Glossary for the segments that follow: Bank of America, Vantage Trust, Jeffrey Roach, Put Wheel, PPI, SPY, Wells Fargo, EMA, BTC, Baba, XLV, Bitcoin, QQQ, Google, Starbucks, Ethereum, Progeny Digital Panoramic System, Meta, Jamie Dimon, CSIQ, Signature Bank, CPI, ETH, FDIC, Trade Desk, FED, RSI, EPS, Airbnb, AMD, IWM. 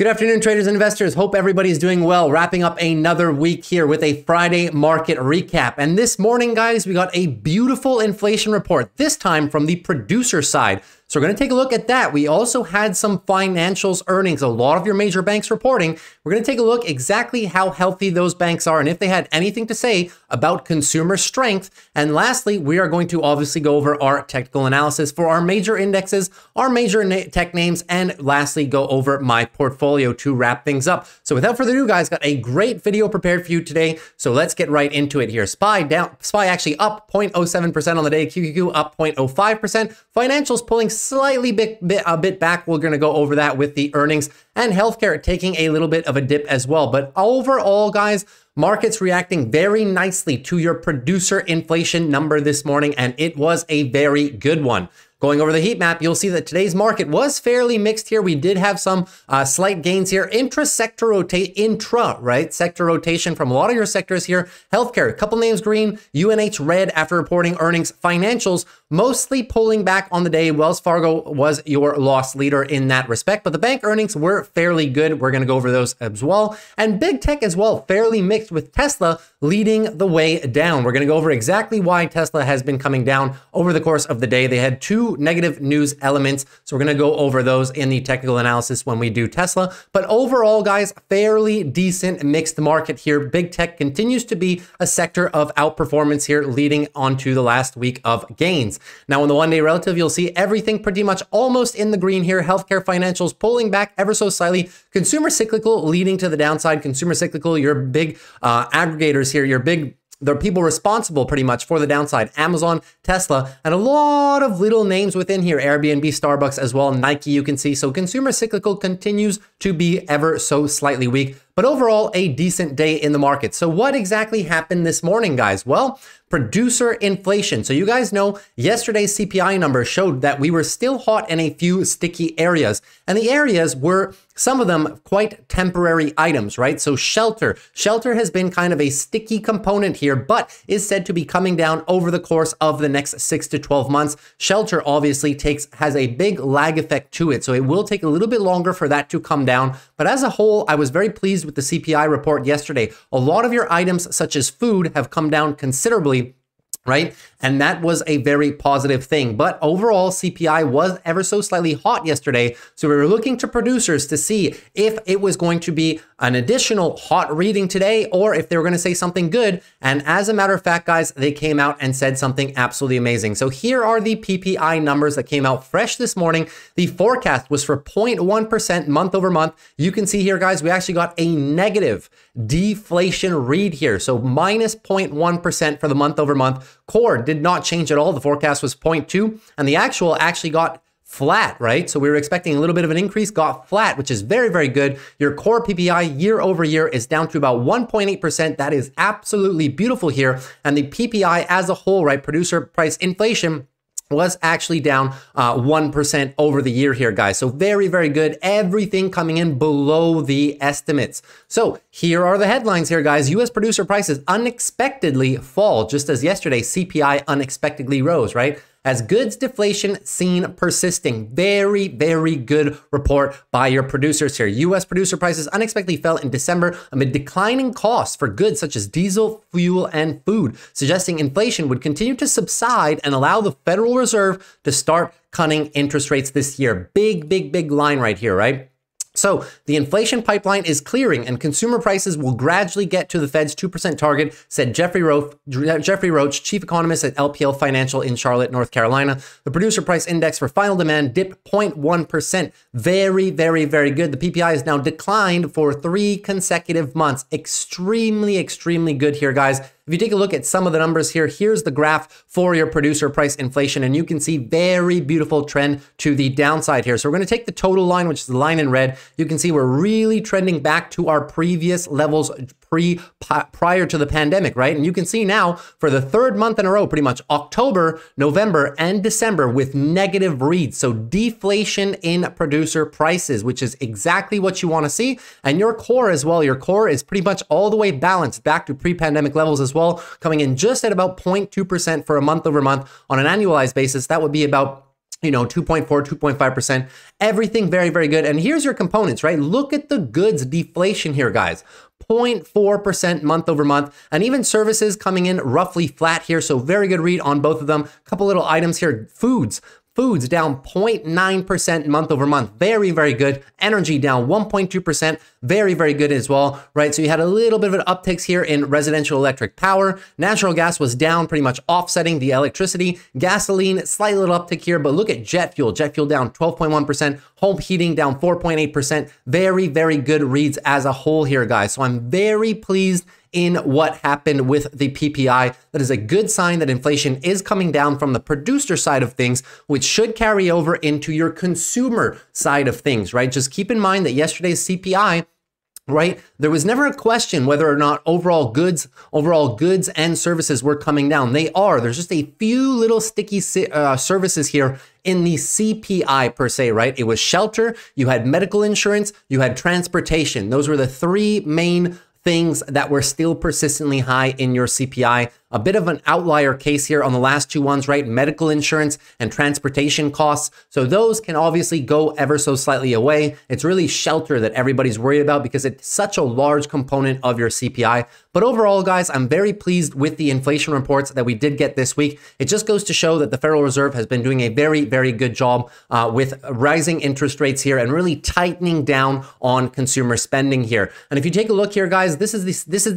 Good afternoon, traders and investors. Hope everybody's doing well. Wrapping up another week here with a Friday market recap. And this morning, guys, we got a beautiful inflation report, this time from the producer side. So we're going to take a look at that. We also had some financials earnings, a lot of your major banks reporting. We're going to take a look exactly how healthy those banks are and if they had anything to say about consumer strength. And lastly, we are going to obviously go over our technical analysis for our major indexes, our major tech names, and lastly, go over my portfolio to wrap things up. So without further ado, guys, got a great video prepared for you today. So let's get right into it here. SPY actually up 0.07% on the day. QQQ up 0.05%. Financials pulling slightly a bit back. We're going to go over that with the earnings, and healthcare taking a little bit of a dip as well. But overall, guys, markets reacting very nicely to your producer inflation number this morning, and it was a very good one. Going over the heat map, you'll see that today's market was fairly mixed here. We did have some slight gains here. Sector rotation from a lot of your sectors here. Healthcare, a couple names green, UNH red after reporting earnings. Financials mostly pulling back on the day. Wells Fargo was your loss leader in that respect, but the bank earnings were fairly good. We're going to go over those as well. And big tech as well, fairly mixed with Tesla leading the way down. We're going to go over exactly why Tesla has been coming down over the course of the day. They had two negative news elements. So we're going to go over those in the technical analysis when we do Tesla. But overall, guys, fairly decent mixed market here. Big tech continues to be a sector of outperformance here, leading onto the last week of gains. Now, on the one-day relative, you'll see everything pretty much almost in the green here. Healthcare, financials pulling back ever so slightly. Consumer cyclical leading to the downside. Consumer cyclical, your big aggregators here, your big the people responsible pretty much for the downside. Amazon, Tesla, and a lot of little names within here. Airbnb, Starbucks as well, Nike you can see. So consumer cyclical continues to be ever so slightly weak. But overall, a decent day in the market. So what exactly happened this morning, guys? Well, producer inflation. So you guys know yesterday's CPI number showed that we were still hot in a few sticky areas. And the areas were, some of them, quite temporary items, right? So shelter. Shelter has been kind of a sticky component here, but is said to be coming down over the course of the next 6 to 12 months. Shelter obviously has a big lag effect to it. So it will take a little bit longer for that to come down. But as a whole, I was very pleased with the CPI report yesterday. A lot of your items such as food have come down considerably, right? And that was a very positive thing. But overall, CPI was ever so slightly hot yesterday. So we were looking to producers to see if it was going to be an additional hot reading today, or if they were going to say something good. And as a matter of fact, guys, they came out and said something absolutely amazing. So here are the PPI numbers that came out fresh this morning. The forecast was for 0.1% month over month. You can see here, guys, we actually got a negative deflation read here. So minus 0.1% for the month over month. Core did not change at all. The forecast was 0.2, and the actual actually got flat, right? So we were expecting a little bit of an increase, got flat, which is very, very good. Your core PPI year over year is down to about 1.8%. That is absolutely beautiful here. And the PPI as a whole, right, producer price inflation, was actually down 1% over the year here, guys. So very, very good. Everything coming in below the estimates. So here are the headlines here, guys. U.S. producer prices unexpectedly fall, just as yesterday CPI unexpectedly rose, right? As goods deflation seen persisting. Very, very good report by your producers here. U.S. producer prices unexpectedly fell in December amid declining costs for goods such as diesel, fuel, and food, suggesting inflation would continue to subside and allow the Federal Reserve to start cutting interest rates this year. Big, big, big line right here, right? So the inflation pipeline is clearing and consumer prices will gradually get to the Fed's 2% target, said Jeffrey Roach, chief economist at LPL Financial in Charlotte, North Carolina. The producer price index for final demand dipped 0.1%. Very, very, very good. The PPI has now declined for 3 consecutive months. Extremely, extremely good here, guys. If you take a look at some of the numbers here, here's the graph for your producer price inflation, and you can see very beautiful trend to the downside here. So we're going to take the total line, which is the line in red. You can see we're really trending back to our previous levels prior to the pandemic, right? And you can see now for the 3rd month in a row, pretty much October, November, and December with negative reads. So deflation in producer prices, which is exactly what you want to see. And your core as well. Your core is pretty much all the way balanced back to pre-pandemic levels as well, coming in just at about 0.2% for a month over month. On an annualized basis, that would be about you know, 2.4, 2.5%, everything very, very good. And here's your components, right? Look at the goods deflation here, guys. 0.4% month over month, and even services coming in roughly flat here. So very good read on both of them. A couple little items here. Foods down 0.9% month over month. Very, very good. Energy down 1.2%. Very, very good as well, right? So you had a little bit of an uptick here in residential electric power. Natural gas was down, pretty much offsetting the electricity. Gasoline, slight little uptick here, but look at jet fuel. Jet fuel down 12.1%. Home heating down 4.8%. Very, very good reads as a whole here, guys. So I'm very pleased in what happened with the PPI. That is a good sign that inflation is coming down from the producer side of things, which should carry over into your consumer side of things, right? Just keep in mind that yesterday's CPI, right, there was never a question whether or not overall goods and services were coming down. They are. There's just a few little sticky services here in the CPI per se, right? It was shelter, you had medical insurance, you had transportation. Those were the three main things that were still persistently high in your CPI. A bit of an outlier case here on the last two ones, right? Medical insurance and transportation costs. So those can obviously go ever so slightly away. It's really shelter that everybody's worried about because it's such a large component of your CPI. But overall, guys, I'm very pleased with the inflation reports that we did get this week. It just goes to show that the Federal Reserve has been doing a very, very good job with rising interest rates here and really tightening down on consumer spending here. And if you take a look here, guys, this is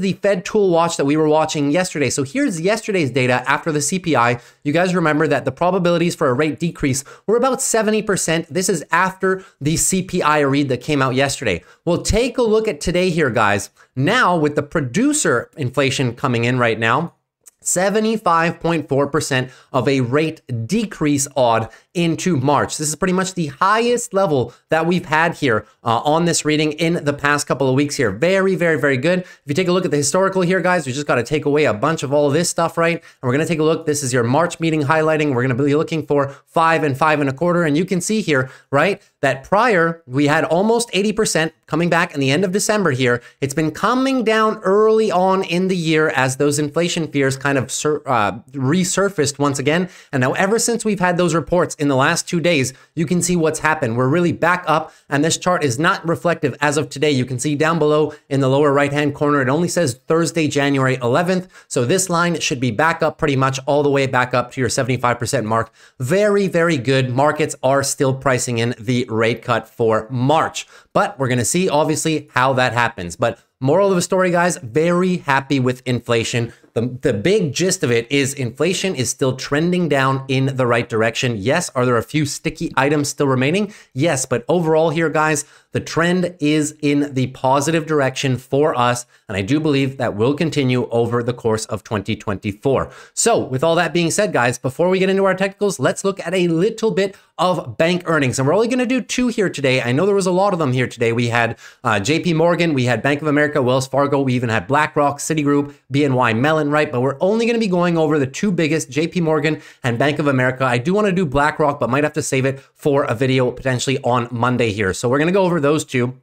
the Fed tool watch that we were watching yesterday. So here's yesterday's data after the CPI. You guys remember that the probabilities for a rate decrease were about 70%. This is after the CPI read that came out yesterday. Well, take a look at today here, guys. Now with the producer inflation coming in right now, 75.4% of a rate decrease odd into March. This is pretty much the highest level that we've had here on this reading in the past couple of weeks here. Very, very, very good. If you take a look at the historical here, guys, we just got to take away a bunch of all of this stuff, right? And we're going to take a look. This is your March meeting highlighting. We're going to be looking for 5 and 5.25. And you can see here, right, that prior we had almost 80% coming back in the end of December here. It's been coming down early on in the year as those inflation fears kind of resurfaced once again. And now ever since we've had those reports in the last 2 days, you can see what's happened. We're really back up, and this chart is not reflective as of today. You can see down below in the lower right-hand corner, it only says Thursday, January 11th. So this line should be back up pretty much all the way back up to your 75% mark. Very, very good. Markets are still pricing in the rate cut for March, but we're going to see obviously how that happens. But moral of the story, guys, very happy with inflation. The big gist of it is inflation is still trending down in the right direction. Yes, are there a few sticky items still remaining? Yes, but overall here, guys, the trend is in the positive direction for us, and I do believe that will continue over the course of 2024. So with all that being said, guys, before we get into our technicals, let's look at a little bit of bank earnings. And we're only going to do two here today. I know there was a lot of them here today. We had JP Morgan, we had Bank of America, Wells Fargo, we even had BlackRock, Citigroup, BNY Mellon, right? But we're only going to be going over the two biggest, JP Morgan and Bank of America. I do want to do BlackRock, but might have to save it for a video potentially on Monday here. So we're going to go over those two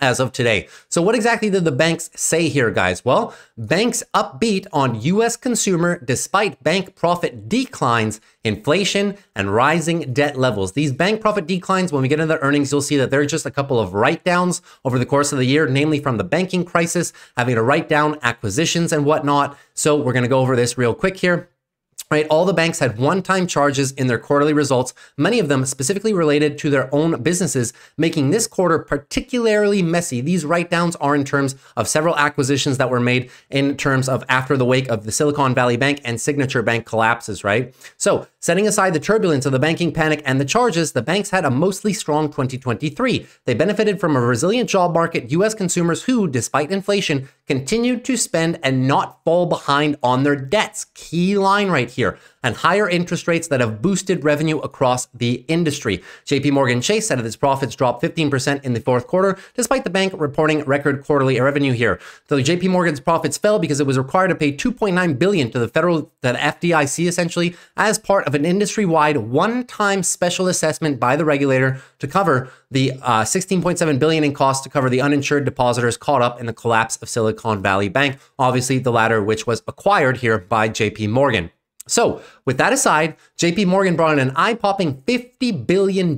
as of today. So what exactly did the banks say here, guys? Well, banks upbeat on U.S. consumer despite bank profit declines, inflation, and rising debt levels. These bank profit declines, when we get into the earnings, you'll see that they're just a couple of write-downs over the course of the year, namely from the banking crisis, having to write down acquisitions and whatnot. So we're going to go over this real quick here. Right, all the banks had one-time charges in their quarterly results, many of them specifically related to their own businesses, making this quarter particularly messy. These write-downs are in terms of several acquisitions that were made in terms of after the wake of the Silicon Valley Bank and Signature Bank collapses, right? So setting aside the turbulence of the banking panic and the charges, the banks had a mostly strong 2023. They benefited from a resilient job market, U.S. consumers who, despite inflation, continued to spend and not fall behind on their debts. Key line right here. And higher interest rates that have boosted revenue across the industry. JP Morgan Chase said that its profits dropped 15% in the fourth quarter, despite the bank reporting record quarterly revenue here. So JP Morgan's profits fell because it was required to pay $2.9 billion to the FDIC, essentially, as part of an industry-wide one-time special assessment by the regulator to cover the $16.7 billion in costs to cover the uninsured depositors caught up in the collapse of Silicon Valley Bank, obviously the latter which was acquired here by JP Morgan. So with that aside, JP Morgan brought in an eye-popping $50 billion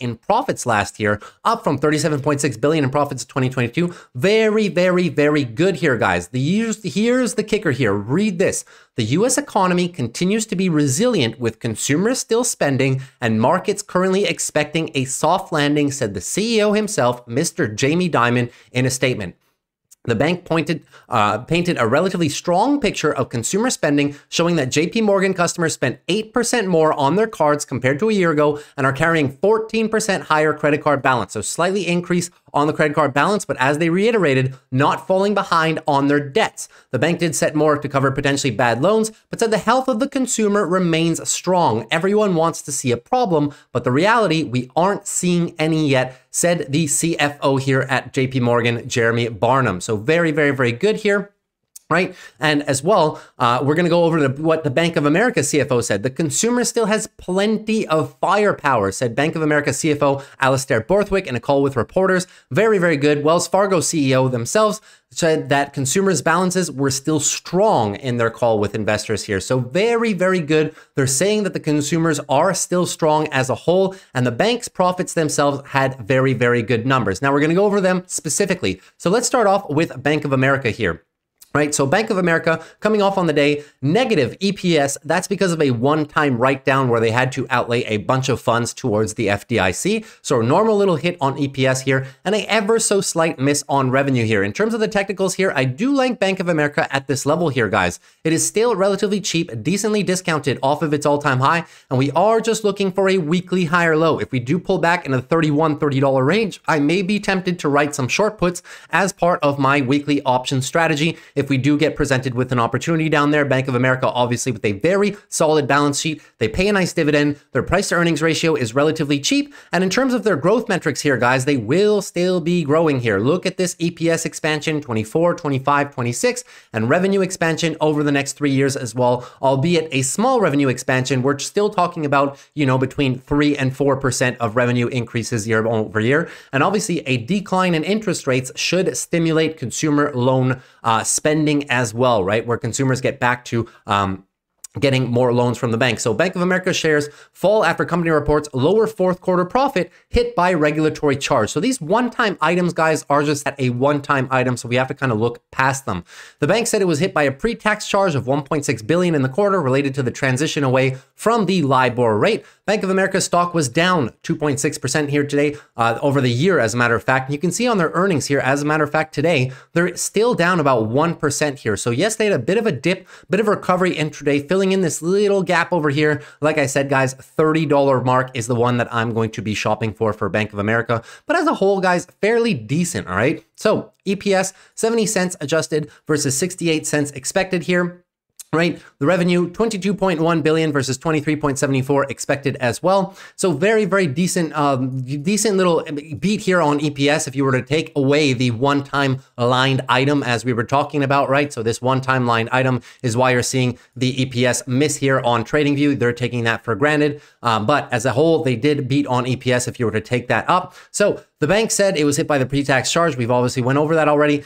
in profits last year, up from $37.6 billion in profits in 2022. Very, very, very good here, guys. Here's the kicker here. Read this. The U.S. economy continues to be resilient with consumers still spending and markets currently expecting a soft landing, said the CEO himself, Mr. Jamie Dimon, in a statement. The bank painted a relatively strong picture of consumer spending, showing that JP Morgan customers spent 8% more on their cards compared to a year ago and are carrying 14% higher credit card balance. So slightly increase on the credit card balance, but as they reiterated, not falling behind on their debts. The bank did set more to cover potentially bad loans, but said the health of the consumer remains strong. Everyone wants to see a problem, but the reality, we aren't seeing any yet, said the CFO here at JP Morgan, Jeremy Barnum. So very, very, very good here. Right. And as well, we're going to go over to what the Bank of America CFO said. The consumer still has plenty of firepower, said Bank of America CFO Alastair Borthwick in a call with reporters. Very, very good. Wells Fargo CEO themselves said that consumers' balances were still strong in their call with investors here. So very, very good. They're saying that the consumers are still strong as a whole, and the bank's profits themselves had very, very good numbers. Now we're going to go over them specifically. So let's start off with Bank of America here. Right, so Bank of America coming off on the day, negative EPS. That's because of a one-time write-down where they had to outlay a bunch of funds towards the FDIC. So a normal little hit on EPS here and an ever so slight miss on revenue here. In terms of the technicals here, I do like Bank of America at this level here, guys. It is still relatively cheap, decently discounted off of its all-time high, and we are just looking for a weekly higher low. If we do pull back in the $31-$30 range, I may be tempted to write some short puts as part of my weekly option strategy. If we do get presented with an opportunity down there, Bank of America, obviously with a very solid balance sheet, they pay a nice dividend, their price to earnings ratio is relatively cheap. And in terms of their growth metrics here, guys, they will still be growing here. Look at this EPS expansion, 24, 25, 26, and revenue expansion over the next 3 years as well, albeit a small revenue expansion. We're still talking about, you know, between 3 and 4% of revenue increases year over year. And obviously a decline in interest rates should stimulate consumer loan spending as well, right? Where consumers get back to getting more loans from the bank. So Bank of America shares fall after company reports lower fourth quarter profit hit by regulatory charge. So these one-time items, guys, are just at a one-time item. So we have to kind of look past them. The bank said it was hit by a pre-tax charge of $1.6 billion in the quarter related to the transition away from the LIBOR rate. Bank of America stock was down 2.6% here today over the year, as a matter of fact. And you can see on their earnings here, as a matter of fact, today, they're still down about 1% here. So yes, they had a bit of a dip, bit of recovery intraday, filling in this little gap over here. Like I said, guys, $30 mark is the one that I'm going to be shopping for Bank of America. But as a whole, guys, fairly decent, all right? So EPS, 70 cents adjusted versus 68 cents expected here. Right, the revenue, 22.1 billion versus 23.74 expected as well. So very, very decent, decent little beat here on EPS if you were to take away the one-time aligned item as we were talking about, right? So this one-time line item is why you're seeing the EPS miss here on TradingView. They're taking that for granted, but as a whole, they did beat on EPS if you were to take that up. So the bank said it was hit by the pre-tax charge. We've obviously went over that already.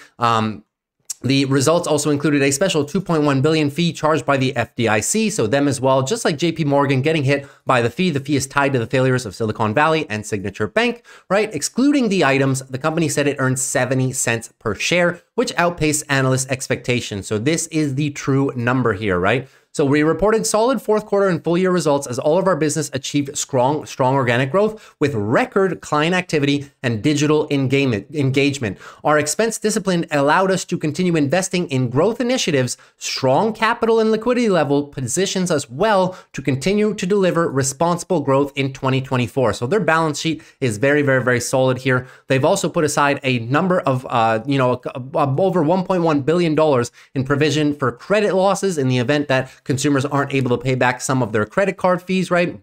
The results also included a special $2.1 billion fee charged by the FDIC. So them as well, just like JP Morgan getting hit by the fee. The fee is tied to the failures of Silicon Valley and Signature Bank, right? Excluding the items, the company said it earned 70 cents per share, which outpaced analyst expectations. So this is the true number here, right? So we reported solid fourth quarter and full year results as all of our business achieved strong organic growth with record client activity and digital engagement. Our expense discipline allowed us to continue investing in growth initiatives. Strong capital and liquidity level positions us well to continue to deliver responsible growth in 2024. So their balance sheet is very, very, very solid here. They've also put aside a number of, over $1.1 billion in provision for credit losses in the event that consumers aren't able to pay back some of their credit card fees, right?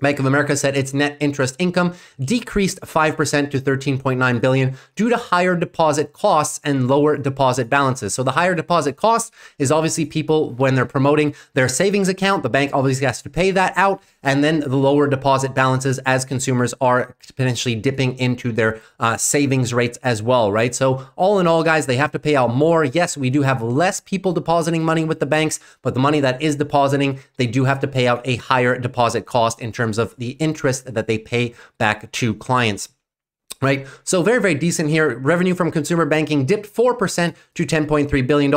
Bank of America said its net interest income decreased 5% to $13.9 billion due to higher deposit costs and lower deposit balances. So the higher deposit cost is obviously people when they're promoting their savings account, the bank obviously has to pay that out. And then the lower deposit balances as consumers are potentially dipping into their savings rates as well, right? So all in all, guys, they have to pay out more. Yes, we do have less people depositing money with the banks, but the money that is depositing, they do have to pay out a higher deposit cost in terms of the interest that they pay back to clients. Right. So very, very decent here. Revenue from consumer banking dipped 4% to $10.3 billion,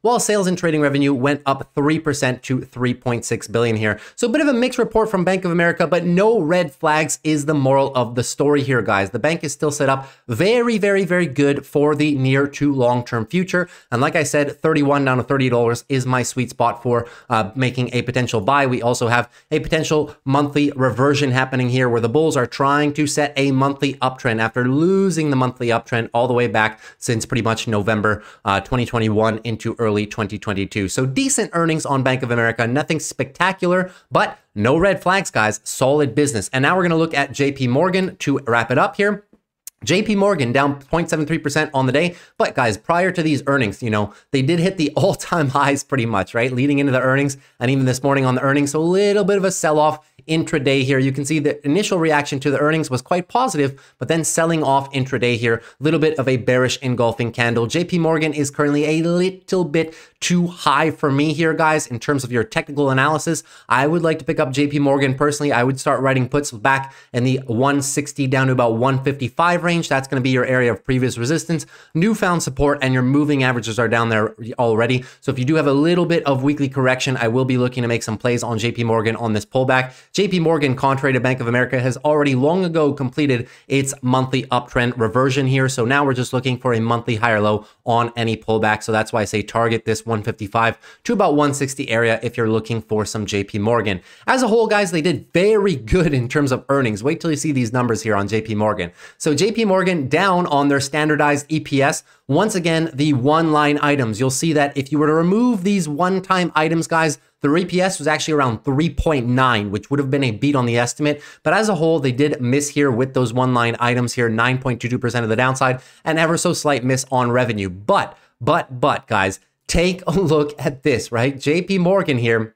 while sales and trading revenue went up 3% to $3.6 billion here. So a bit of a mixed report from Bank of America, but no red flags is the moral of the story here, guys. The bank is still set up very, very, very good for the near to long-term future. And like I said, $31 down to $30 is my sweet spot for making a potential buy. We also have a potential monthly reversion happening here where the bulls are trying to set a monthly uptrend after losing the monthly uptrend all the way back since pretty much November 2021 into early 2022. So decent earnings on Bank of America, nothing spectacular, but no red flags, guys, solid business. And now we're gonna look at JP Morgan to wrap it up here. JP Morgan down 0.73% on the day. But guys, prior to these earnings, you know, they did hit the all-time highs pretty much, right? Leading into the earnings and even this morning on the earnings. So a little bit of a sell-off intraday here. You can see the initial reaction to the earnings was quite positive, but then selling off intraday here, a little bit of a bearish engulfing candle. JP Morgan is currently a little bit too high for me here, guys, in terms of your technical analysis. I would like to pick up JP Morgan personally. I would start writing puts back in the 160 down to about 155 range. That's going to be your area of previous resistance, newfound support, and your moving averages are down there already. So if you do have a little bit of weekly correction, I will be looking to make some plays on JP Morgan on this pullback. JP Morgan, contrary to Bank of America, has already long ago completed its monthly uptrend reversion here. So now we're just looking for a monthly higher low on any pullback. So that's why I say target this 155 to about 160 area if you're looking for some JP Morgan. As a whole, guys, they did very good in terms of earnings. Wait till you see these numbers here on JP Morgan. So JP Morgan down on their standardized EPS. Once again, the one-line items. You'll see that if you were to remove these one-time items, guys, the EPS was actually around 3.9, which would have been a beat on the estimate. But as a whole, they did miss here with those one-line items here, 9.22% of the downside, and ever so slight miss on revenue. But, guys, take a look at this, right? JP Morgan here,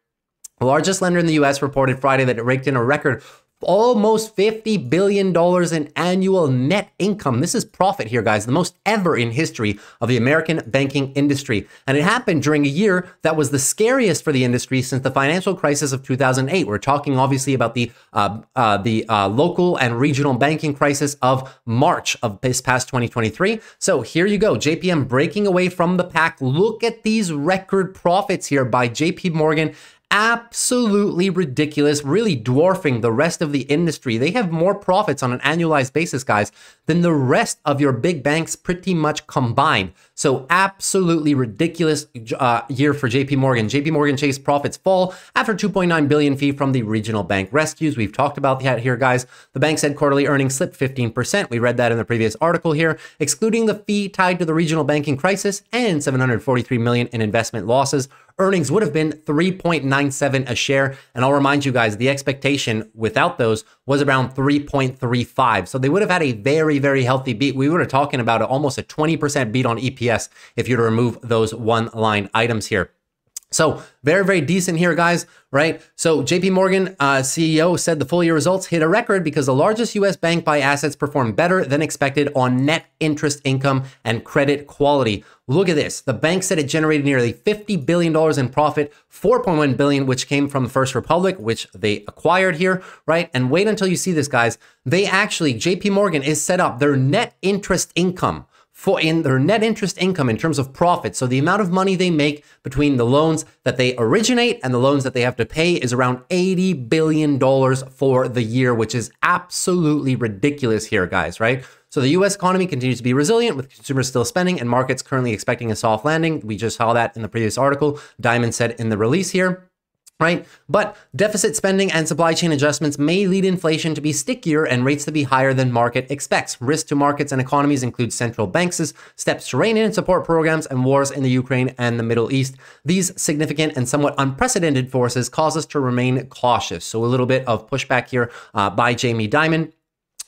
the largest lender in the U.S., reported Friday that it raked in a record almost $50 billion in annual net income. This is profit here, guys, the most ever in history of the American banking industry. And it happened during a year that was the scariest for the industry since the financial crisis of 2008. We're talking obviously about the local and regional banking crisis of March of this past 2023. So here you go, JPM breaking away from the pack. Look at these record profits here by JP Morgan. Absolutely ridiculous, really dwarfing the rest of the industry. They have more profits on an annualized basis, guys, than the rest of your big banks pretty much combined. So absolutely ridiculous year for JP Morgan. JP Morgan Chase profits fall after $2.9 billion fee from the regional bank rescues. We've talked about that here, guys. The bank said quarterly earnings slipped 15%. We read that in the previous article here, excluding the fee tied to the regional banking crisis and $743 million in investment losses. Earnings would have been 3.97 a share. And I'll remind you guys, the expectation without those was around 3.35. So they would have had a very, very healthy beat. We were talking about almost a 20% beat on EPS if you were to remove those one-line items here. So very, very decent here, guys, right? So JP Morgan CEO said the full year results hit a record because the largest U.S. bank by assets performed better than expected on net interest income and credit quality. Look at this. The bank said it generated nearly $50 billion in profit, $4.1 billion, which came from First Republic, which they acquired here, right? And wait until you see this, guys. They actually, JP Morgan is set up their net interest income in terms of profit. So the amount of money they make between the loans that they originate and the loans that they have to pay is around $80 billion for the year, which is absolutely ridiculous here, guys, right? So the U.S. economy continues to be resilient with consumers still spending and markets currently expecting a soft landing. We just saw that in the previous article. Diamond said in the release here. right? But deficit spending and supply chain adjustments may lead inflation to be stickier and rates to be higher than market expects. Risk to markets and economies include central banks' steps to rein in support programs and wars in the Ukraine and the Middle East. These significant and somewhat unprecedented forces cause us to remain cautious. So a little bit of pushback here by Jamie Dimon.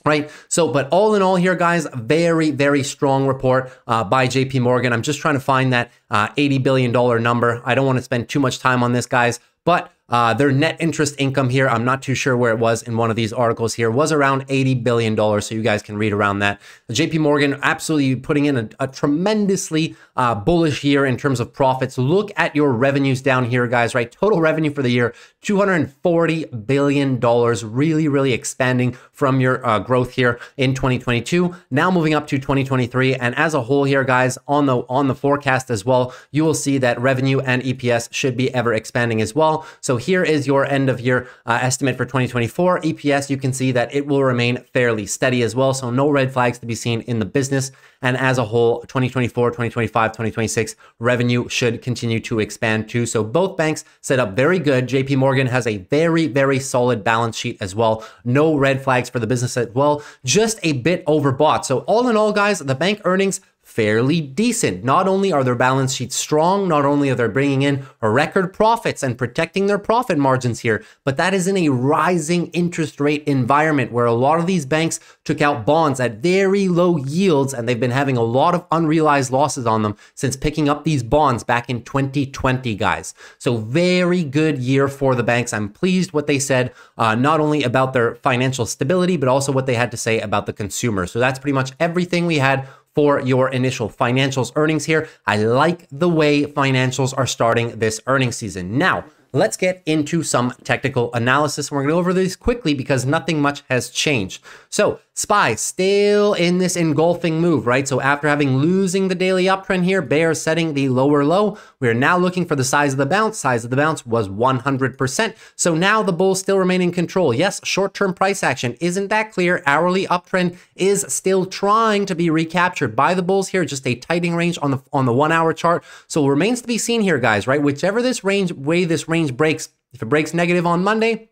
Right. So, but all in all here, guys, very, very strong report by JP Morgan. I'm just trying to find that $80 billion number. I don't want to spend too much time on this, guys, but their net interest income here, I'm not too sure where it was in one of these articles here, was around $80 billion. So you guys can read around that. JP Morgan absolutely putting in a tremendously bullish year in terms of profits. Look at your revenues down here, guys, right? Total revenue for the year, $240 billion, really, really expanding from your growth here in 2022. Now moving up to 2023. And as a whole here, guys, on the forecast as well, you will see that revenue and EPS should be ever expanding as well. So here is your end of year estimate for 2024. EPS, you can see that it will remain fairly steady as well. So no red flags to be seen in the business. And as a whole, 2024, 2025, 2026, revenue should continue to expand too. So both banks set up very good. JP Morgan has a very, very solid balance sheet as well. No red flags for the business as well. Just a bit overbought. So all in all, guys, the bank earnings fairly decent. Not only are their balance sheets strong, not only are they bringing in record profits and protecting their profit margins here, but that is in a rising interest rate environment where a lot of these banks took out bonds at very low yields, and they've been having a lot of unrealized losses on them since picking up these bonds back in 2020, guys. So very good year for the banks. I'm pleased what they said, not only about their financial stability, but also what they had to say about the consumer. So that's pretty much everything we had for your initial financials earnings here. I like the way financials are starting this earnings season. Now, let's get into some technical analysis. We're going to go over these quickly because nothing much has changed. So SPY still in this engulfing move, right? So after having losing the daily uptrend here, bears setting the lower low. We're now looking for the size of the bounce. Size of the bounce was 100%. So now the bulls still remain in control. Yes, short-term price action isn't that clear. Hourly uptrend is still trying to be recaptured by the bulls here. Just a tightening range on the 1-hour chart. So remains to be seen here, guys, right? Whichever this range way this range breaks. If it breaks negative on Monday,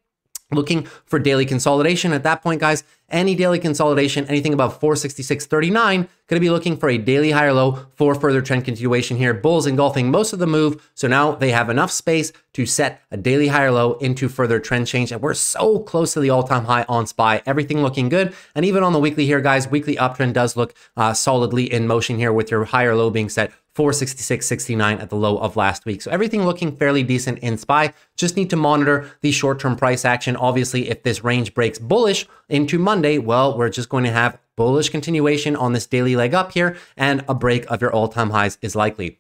looking for daily consolidation. At that point, guys, any daily consolidation, anything above 466.39, gonna be looking for a daily higher low for further trend continuation here. Bulls engulfing most of the move. So now they have enough space to set a daily higher low into further trend change. And we're so close to the all-time high on SPY. Everything looking good. And even on the weekly here, guys, weekly uptrend does look solidly in motion here with your higher low being set 466.69 at the low of last week. So everything looking fairly decent in SPY. Just need to monitor the short-term price action. Obviously, if this range breaks bullish into Monday, well, we're just going to have bullish continuation on this daily leg up here, and a break of your all-time highs is likely.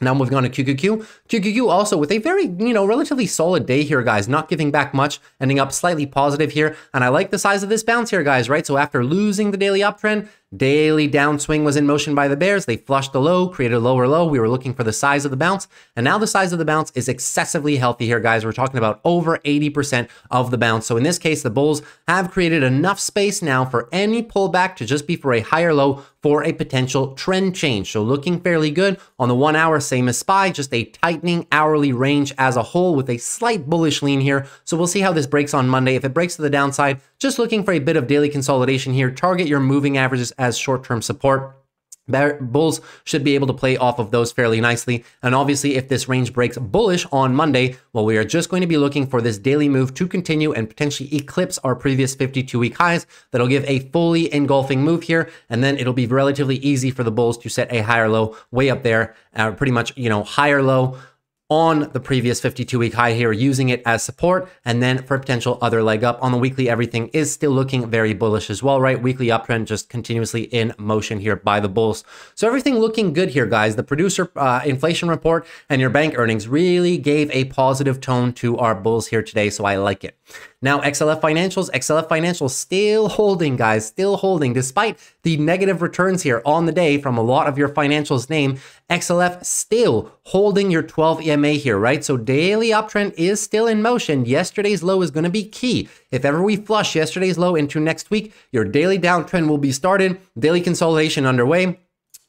Now moving on to QQQ. QQQ also with a very, relatively solid day here, guys, not giving back much, ending up slightly positive here. And I like the size of this bounce here, guys, right? So after losing the daily uptrend, daily downswing was in motion by the bears. They flushed the low, created a lower low. We were looking for the size of the bounce. And now the size of the bounce is excessively healthy here, guys. We're talking about over 80% of the bounce. So in this case, the bulls have created enough space now for any pullback to just be for a higher low for a potential trend change. So looking fairly good on the 1-hour, same as SPY, just a tightening hourly range as a whole with a slight bullish lean here. So we'll see how this breaks on Monday. If it breaks to the downside, just looking for a bit of daily consolidation here. Target your moving averages as short-term support. Bulls should be able to play off of those fairly nicely. And obviously, if this range breaks bullish on Monday, well, we are just going to be looking for this daily move to continue and potentially eclipse our previous 52-week highs. That'll give a fully engulfing move here. And then it'll be relatively easy for the bulls to set a higher low way up there, pretty much, higher low on the previous 52-week high here, using it as support, and then for potential other leg up. On the weekly, everything is still looking very bullish as well, right? Weekly uptrend just continuously in motion here by the bulls. So everything looking good here, guys. The producer inflation report and your bank earnings really gave a positive tone to our bulls here today, so I like it. Now, XLF financials still holding, guys, still holding, despite the negative returns here on the day from a lot of your financials name. XLF still holding your 12 EMA here, right? So daily uptrend is still in motion. Yesterday's low is going to be key. If ever we flush yesterday's low into next week, your daily downtrend will be started, daily consolidation underway.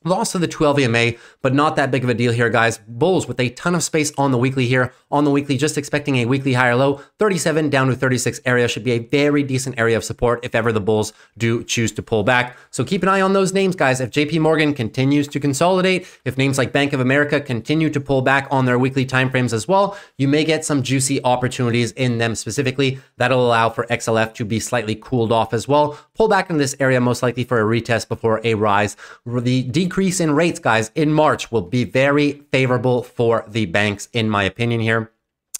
Loss of the 12 EMA, but not that big of a deal here, guys. Bulls with a ton of space on the weekly here. On the weekly, just expecting a weekly higher low. 37 down to 36 area should be a very decent area of support if ever the bulls do choose to pull back. So keep an eye on those names, guys. If JP Morgan continues to consolidate, if names like Bank of America continue to pull back on their weekly timeframes as well, you may get some juicy opportunities in them specifically. That'll allow for XLF to be slightly cooled off as well. Pull back in this area most likely for a retest before a rise. The decrease in rates, guys, in March will be very favorable for the banks, in my opinion here.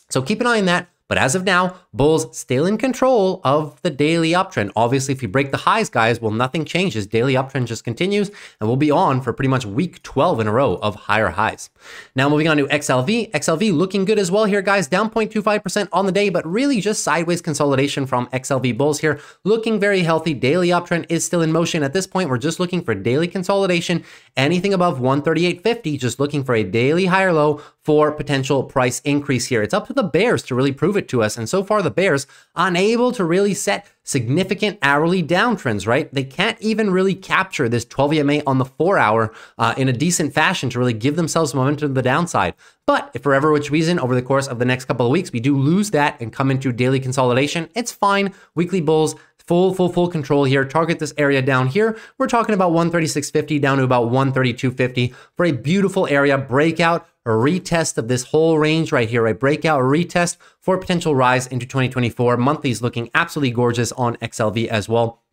So keep an eye on that. But as of now, bulls still in control of the daily uptrend. Obviously, if you break the highs, guys, well, nothing changes. Daily uptrend just continues, and we'll be on for pretty much week 12 in a row of higher highs. Now, moving on to XLV. XLV looking good as well here, guys. Down 0.25% on the day, but really just sideways consolidation from XLV bulls here. Looking very healthy. Daily uptrend is still in motion. At this point, we're just looking for daily consolidation. Anything above 138.50, just looking for a daily higher low for potential price increase here. It's up to the bears to really prove it to us, and so far the bears unable to really set significant hourly downtrends, right? They can't even really capture this 12 EMA on the 4-hour in a decent fashion to really give themselves momentum to the downside. But if for whatever which reason over the course of the next couple of weeks we do lose that and come into daily consolidation, it's fine. Weekly bulls full control here. Target this area down here. We're talking about 136.50 down to about 132.50 for a beautiful area breakout, a retest of this whole range right here, right? Breakout, retest for potential rise into 2024. Monthly's looking absolutely gorgeous on XLV as well.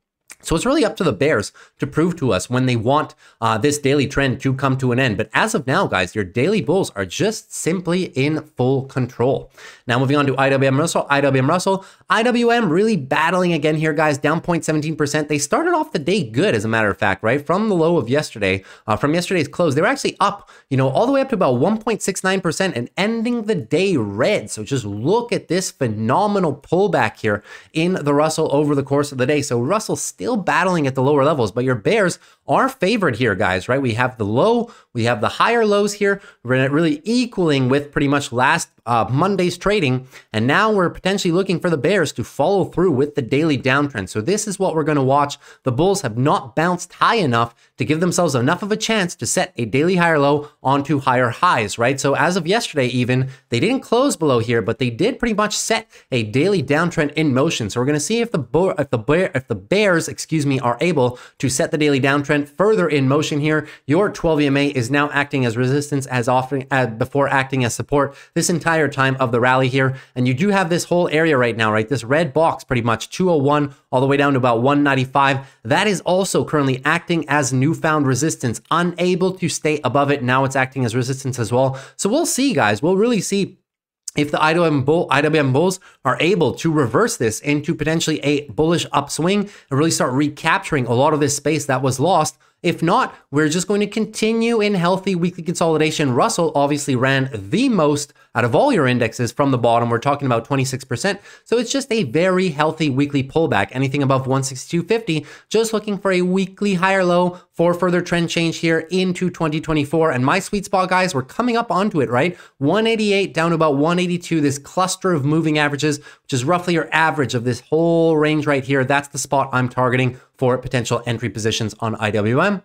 So it's really up to the bears to prove to us when they want this daily trend to come to an end. But as of now, guys, your daily bulls are just simply in full control. Now moving on to IWM Russell. IWM really battling again here, guys, down 0.17%. They started off the day good, as a matter of fact, right? From the low of yesterday, from yesterday's close, they were actually up, you know, all the way up to about 1.69% and ending the day red. So just look at this phenomenal pullback here in the Russell over the course of the day. So Russell still battling at the lower levels, but your bears are favored here, guys, right? We have the low, we have the higher lows here. We're really equaling with pretty much last Monday's trading. And now we're potentially looking for the bears to follow through with the daily downtrend. So this is what we're going to watch. The bulls have not bounced high enough to give themselves enough of a chance to set a daily higher low onto higher highs, right? So as of yesterday, even they didn't close below here, but they did pretty much set a daily downtrend in motion. So we're going to see if the bears are able to set the daily downtrend further in motion here. Your 12 EMA is now acting as resistance as often as before acting as support this entire time of the rally here. And you do have this whole area right now, right? This red box, pretty much 201 all the way down to about 195. That is also currently acting as newfound resistance, unable to stay above it. Now it's acting as resistance as well. So we'll see, guys. We'll really see if the IWM bulls are able to reverse this into potentially a bullish upswing and really start recapturing a lot of this space that was lost. If not, we're just going to continue in healthy weekly consolidation. Russell obviously ran the most out of all your indexes from the bottom. We're talking about 26%. So it's just a very healthy weekly pullback. Anything above 162.50, just looking for a weekly higher low for further trend change here into 2024. And my sweet spot, guys, we're coming up onto it, right? 188 down to about 182, this cluster of moving averages, which is roughly your average of this whole range right here. That's the spot I'm targeting for potential entry positions on IWM.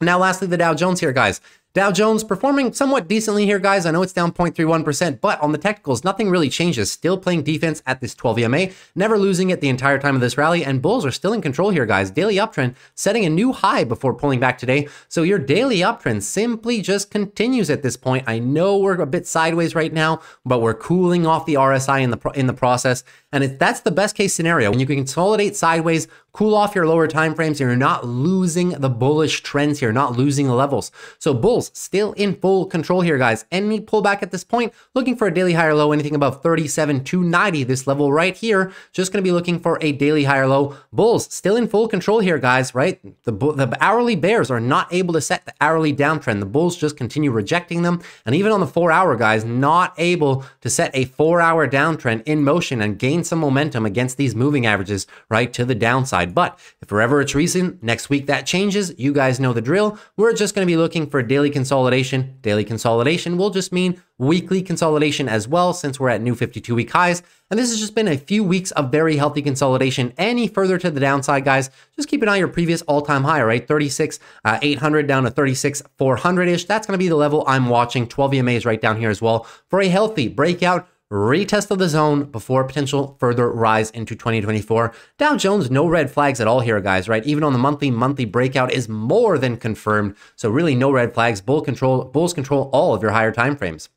Now, lastly, the Dow Jones here, guys. Dow Jones performing somewhat decently here, guys. I know it's down 0.31%, but on the technicals, nothing really changes. Still playing defense at this 12 EMA, never losing it the entire time of this rally, and bulls are still in control here, guys. Daily uptrend setting a new high before pulling back today. So your daily uptrend simply just continues at this point. I know we're a bit sideways right now, but we're cooling off the RSI in the process, and that's the best case scenario. When you can consolidate sideways, cool off your lower time frames, and you're not losing the bullish trends here, not losing the levels. So bulls still in full control here, guys. Any pullback at this point, looking for a daily higher low, anything above 37,290, this level right here, just going to be looking for a daily higher low. Bulls still in full control here, guys, right? The hourly bears are not able to set the hourly downtrend. The bulls just continue rejecting them. And even on the 4-hour, guys, not able to set a 4-hour downtrend in motion and gain some momentum against these moving averages, right, to the downside. But if for whatever it's reason, next week that changes, you guys know the drill. We're just going to be looking for daily consolidation. Daily consolidation will just mean weekly consolidation as well, since we're at new 52-week highs. And this has just been a few weeks of very healthy consolidation. Any further to the downside, guys, just keep an eye on your previous all-time high, right? 36,800 down to 36,400-ish. That's going to be the level I'm watching. 12 EMAs right down here as well for a healthy breakout retest of the zone before potential further rise into 2024. Dow Jones, no red flags at all here, guys, right? Even on the monthly breakout is more than confirmed. So really no red flags. Bulls control all of your higher timeframes.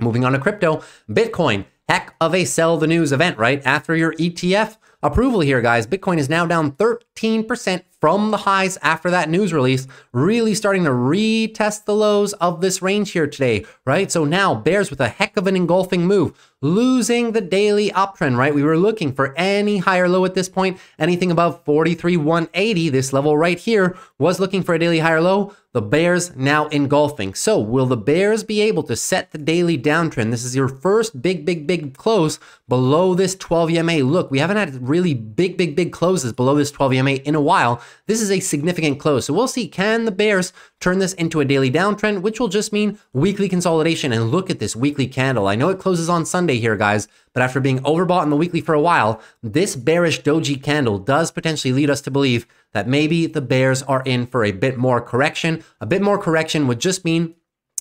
Moving on to crypto, Bitcoin, heck of a sell the news event, right? After your ETF approval here, guys, Bitcoin is now down 13% from the highs after that news release, really starting to retest the lows of this range here today, right? So now bears with a heck of an engulfing move, losing the daily uptrend, right? We were looking for any higher low at this point, anything above 43,180, this level right here was looking for a daily higher low, the bears now engulfing. So will the bears be able to set the daily downtrend? This is your first big close below this 12 EMA. Look, we haven't had really big closes below this 12 EMA in a while. This is a significant close. So we'll see, can the bears turn this into a daily downtrend, which will just mean weekly consolidation. And look at this weekly candle. I know it closes on Sunday here, guys, but after being overbought in the weekly for a while, this bearish doji candle does potentially lead us to believe that maybe the bears are in for a bit more correction. A bit more correction would just mean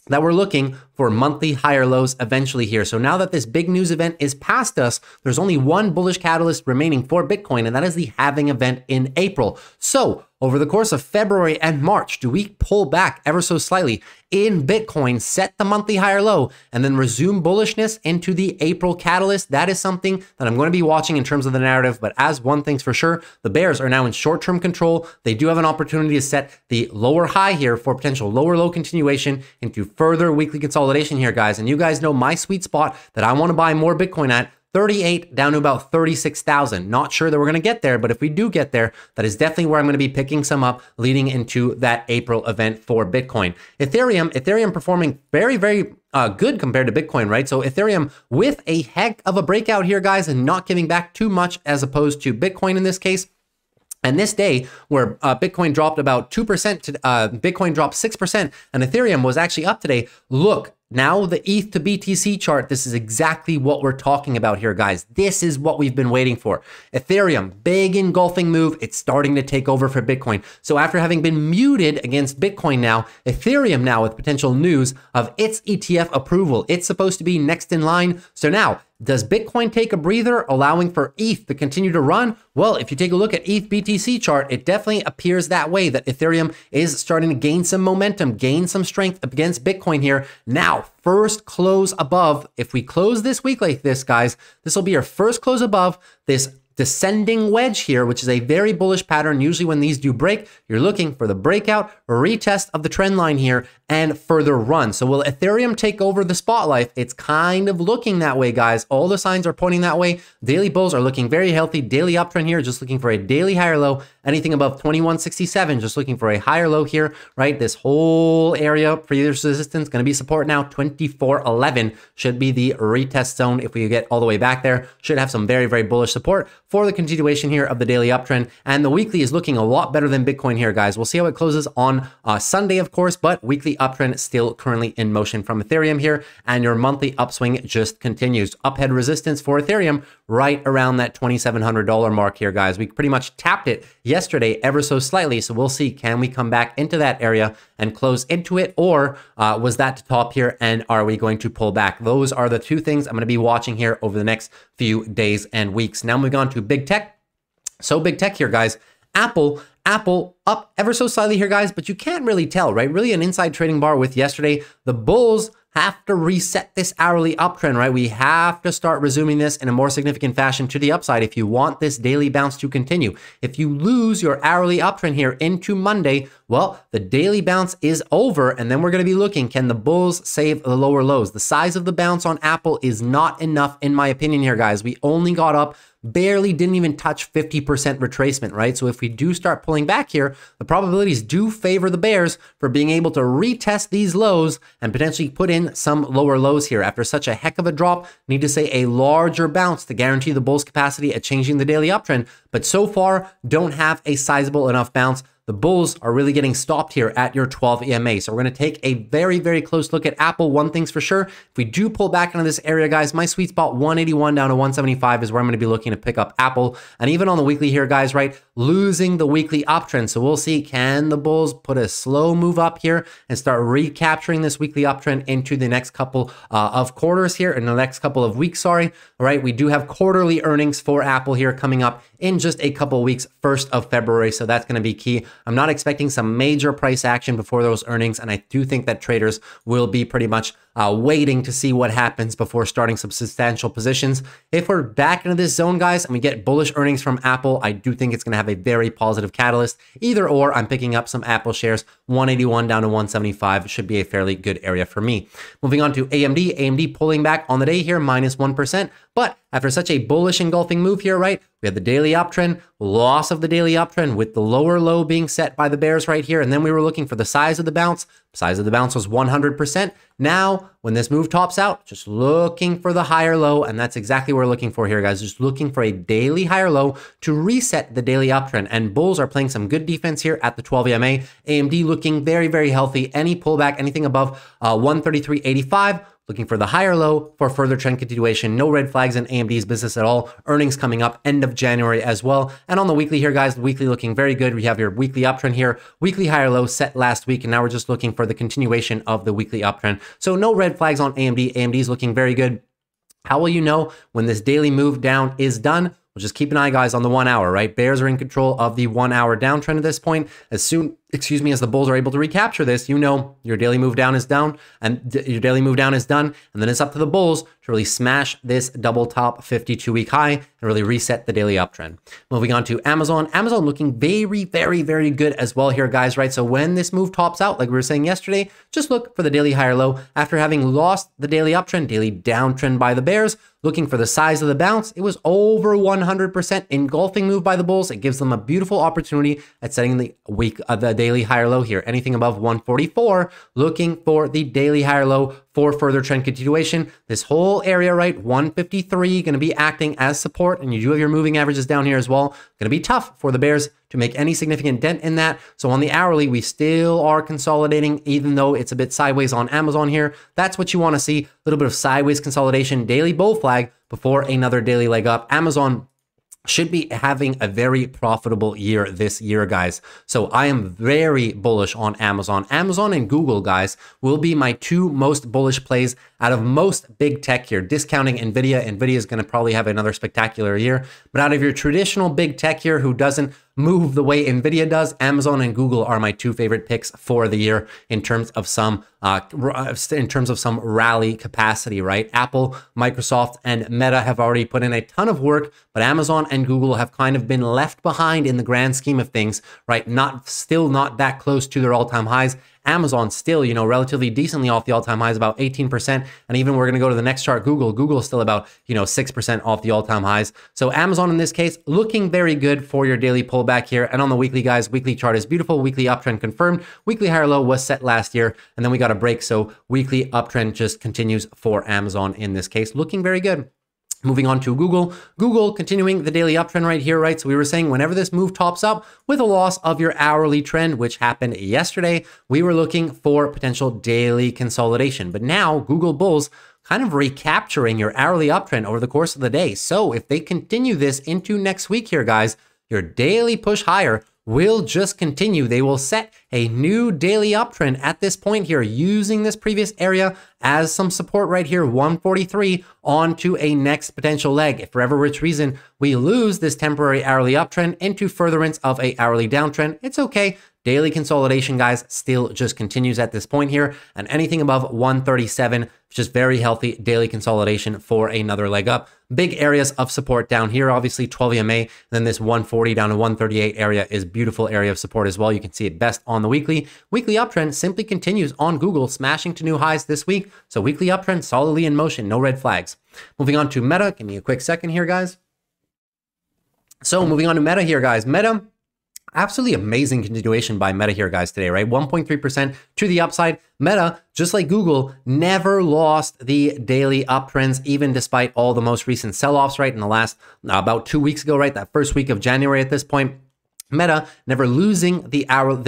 that we're looking for monthly higher lows eventually here. So now that this big news event is past us, there's only one bullish catalyst remaining for Bitcoin, and that is the halving event in April. So over the course of February and March, do we pull back ever so slightly in Bitcoin, set the monthly higher low, and then resume bullishness into the April catalyst? That is something that I'm going to be watching in terms of the narrative. But as one thing's for sure, the bears are now in short-term control. They do have an opportunity to set the lower high here for potential lower low continuation into further weekly consolidation here, guys. And you guys know my sweet spot that I want to buy more Bitcoin at, 38 down to about 36,000. Not sure that we're going to get there, but if we do get there, that is definitely where I'm going to be picking some up leading into that April event for Bitcoin. Ethereum performing very, very good compared to Bitcoin, right? So Ethereum with a heck of a breakout here, guys, and not giving back too much as opposed to Bitcoin in this case. And this day where Bitcoin dropped about 2%, Bitcoin dropped 6%, and Ethereum was actually up today. Look, now the ETH to BTC chart, this is exactly what we're talking about here, guys. This is what we've been waiting for. Ethereum, big engulfing move. It's starting to take over for Bitcoin. So after having been muted against Bitcoin now, Ethereum now with potential news of its ETF approval. It's supposed to be next in line. So now, does Bitcoin take a breather, allowing for ETH to continue to run? Well, if you take a look at ETH BTC chart, it definitely appears that way, that Ethereum is starting to gain some momentum, gain some strength against Bitcoin here. Now, first close above, if we close this week like this, guys, this will be our first close above this descending wedge here, which is a very bullish pattern. Usually when these do break, you're looking for the breakout, retest of the trend line here, and further run. So will Ethereum take over the spotlight? It's kind of looking that way, guys. All the signs are pointing that way. Daily bulls are looking very healthy. Daily uptrend here, just looking for a daily higher low. Anything above 2167, just looking for a higher low here, right? This whole area, previous resistance, going to be support now. 2411 should be the retest zone. If we get all the way back there, should have some very, very bullish support for the continuation here of the daily uptrend. And the weekly is looking a lot better than Bitcoin here, guys. We'll see how it closes on Sunday, of course, but weekly uptrend still currently in motion from Ethereum here, and your monthly upswing just continues. Uphead resistance for Ethereum right around that $2,700 mark here, guys. We pretty much tapped it yesterday ever so slightly, so we'll see, can we come back into that area and close into it, or was that the top here, and are we going to pull back? Those are the two things I'm going to be watching here over the next few days and weeks. Now moving on to big tech. So big tech here, guys, Apple up ever so slightly here, guys, but you can't really tell, right? Really an inside trading bar with yesterday. The bulls have to reset this hourly uptrend, right? We have to start resuming this in a more significant fashion to the upside if you want this daily bounce to continue. If you lose your hourly uptrend here into Monday, well, the daily bounce is over, and then we're going to be looking, can the bulls save the lower lows? The size of the bounce on Apple is not enough, in my opinion here, guys. We only got up, barely, didn't even touch 50% retracement, right? So if we do start pulling back here, the probabilities do favor the bears for being able to retest these lows and potentially put in some lower lows here. After such a heck of a drop, need to say a larger bounce to guarantee the bulls' capacity at changing the daily uptrend, but so far don't have a sizable enough bounce. The bulls are really getting stopped here at your 12 EMA. So we're going to take a very, very close look at Apple. One thing's for sure, if we do pull back into this area, guys, my sweet spot 181 down to 175 is where I'm going to be looking to pick up Apple. And even on the weekly here, guys, right, losing the weekly uptrend. So we'll see, can the bulls put a slow move up here and start recapturing this weekly uptrend into the next couple of quarters here, in the next couple of weeks, sorry. All right, we do have quarterly earnings for Apple here coming up in just a couple of weeks, 1st of February. So that's going to be key. I'm not expecting some major price action before those earnings. And I do think that traders will be pretty much waiting to see what happens before starting some substantial positions. If we're back into this zone, guys, and we get bullish earnings from Apple, I do think it's going to have a very positive catalyst. Either or, I'm picking up some Apple shares. 181 down to 175 should be a fairly good area for me. Moving on to AMD. AMD pulling back on the day here, minus 1%. But after such a bullish engulfing move here, right, we had the daily uptrend, loss of the daily uptrend with the lower low being set by the bears right here. And then we were looking for the size of the bounce. Size of the bounce was 100%. Now, when this move tops out, just looking for the higher low. And that's exactly what we're looking for here, guys. Just looking for a daily higher low to reset the daily uptrend. And bulls are playing some good defense here at the 12 EMA. AMD looking very, very healthy. Any pullback, anything above 133.85. Looking for the higher low for further trend continuation. No red flags in AMD's business at all. Earnings coming up end of January as well. And on the weekly here, guys, the weekly looking very good. We have your weekly uptrend here. Weekly higher low set last week. And now we're just looking for the continuation of the weekly uptrend. So no red flags on AMD. AMD's looking very good. How will you know when this daily move down is done? We'll just keep an eye, guys, on the 1 hour, right? Bears are in control of the 1 hour downtrend at this point. As soon, excuse me, as the bulls are able to recapture this, you know your daily move down is down, and your daily move down is done. And then it's up to the bulls to really smash this double top 52-week high and really reset the daily uptrend. Moving on to Amazon. Amazon looking very, very, very good as well here, guys, right? So when this move tops out, like we were saying yesterday, just look for the daily higher low. After having lost the daily uptrend, daily downtrend by the bears, looking for the size of the bounce, it was over 100% engulfing move by the bulls. It gives them a beautiful opportunity at setting the week of the daily higher low here. Anything above 144, looking for the daily higher low for further trend continuation. This whole area, right, 153, going to be acting as support, and you do have your moving averages down here as well. Going to be tough for the bears to make any significant dent in that. So on the hourly, we still are consolidating, even though it's a bit sideways on Amazon here. That's what you want to see, a little bit of sideways consolidation, daily bull flag before another daily leg up. Amazon should be having a very profitable year this year, guys. So I am very bullish on Amazon. Amazon and Google, guys, will be my two most bullish plays out of most big tech here, discounting NVIDIA. NVIDIA is going to probably have another spectacular year. But out of your traditional big tech here who doesn't move the way NVIDIA does, Amazon and Google are my two favorite picks for the year in terms of some rally capacity, right? Apple, Microsoft, and Meta have already put in a ton of work, but Amazon and Google have kind of been left behind in the grand scheme of things, right? Still not that close to their all-time highs. Amazon still, you know, relatively decently off the all-time highs, about 18%. And even we're going to go to the next chart, Google. Google's still about, you know, 6% off the all-time highs. So Amazon in this case, looking very good for your daily pullback here. And on the weekly, guys, weekly chart is beautiful. Weekly uptrend confirmed. Weekly higher low was set last year. And then we got a break. So weekly uptrend just continues for Amazon in this case, looking very good. Moving on to Google. Google continuing the daily uptrend right here, right? So we were saying whenever this move tops up with a loss of your hourly trend, which happened yesterday, we were looking for potential daily consolidation. But now Google bulls kind of recapturing your hourly uptrend over the course of the day. So if they continue this into next week here, guys, your daily push higher will just continue. They will set a new daily uptrend at this point here, using this previous area as some support right here, 143, onto a next potential leg. If for ever which reason we lose this temporary hourly uptrend into furtherance of a hourly downtrend, it's okay. Daily consolidation, guys, still just continues at this point here, and anything above 137, just very healthy daily consolidation for another leg up. Big areas of support down here, obviously 12 EMA, then this 140 down to 138 area is beautiful area of support as well. You can see it best on the weekly. Weekly uptrend simply continues on Google, smashing to new highs this week. So weekly uptrend solidly in motion, no red flags. Moving on to Meta. Give me a quick second here, guys. So moving on to Meta here, guys. Meta, absolutely amazing continuation by Meta here, guys, today, right? 1.3% to the upside. Meta, just like Google, never lost the daily uptrends, even despite all the most recent sell-offs, right? In the last, about 2 weeks ago, right? That first week of January at this point, Meta never losing the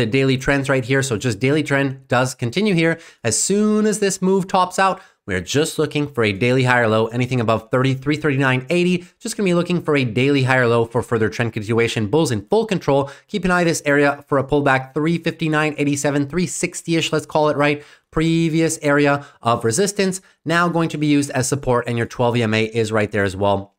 daily trends right here. So just daily trend does continue here. As soon as this move tops out, we're just looking for a daily higher low. Anything above 3339.80, just gonna be looking for a daily higher low for further trend continuation. Bulls in full control. Keep an eye this area for a pullback, 359.87, 360-ish, let's call it, right? Previous area of resistance, now going to be used as support, and your 12 EMA is right there as well.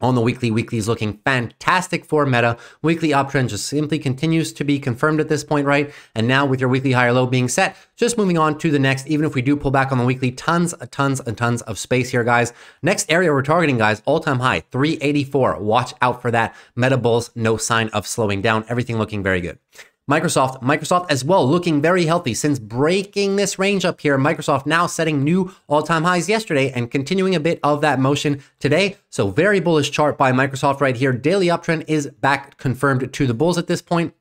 On the weekly, weekly's looking fantastic for Meta. Weekly uptrend just simply continues to be confirmed at this point, right? And now with your weekly higher low being set, just moving on to the next. Even if we do pull back on the weekly, tons of space here, guys. Next area we're targeting, guys, all-time high, 384. Watch out for that. Meta bulls, no sign of slowing down. Everything looking very good. Microsoft as well, looking very healthy since breaking this range up here. Microsoft now setting new all-time highs yesterday and continuing a bit of that motion today. So very bullish chart by Microsoft right here. Daily uptrend is back confirmed to the bulls at this point.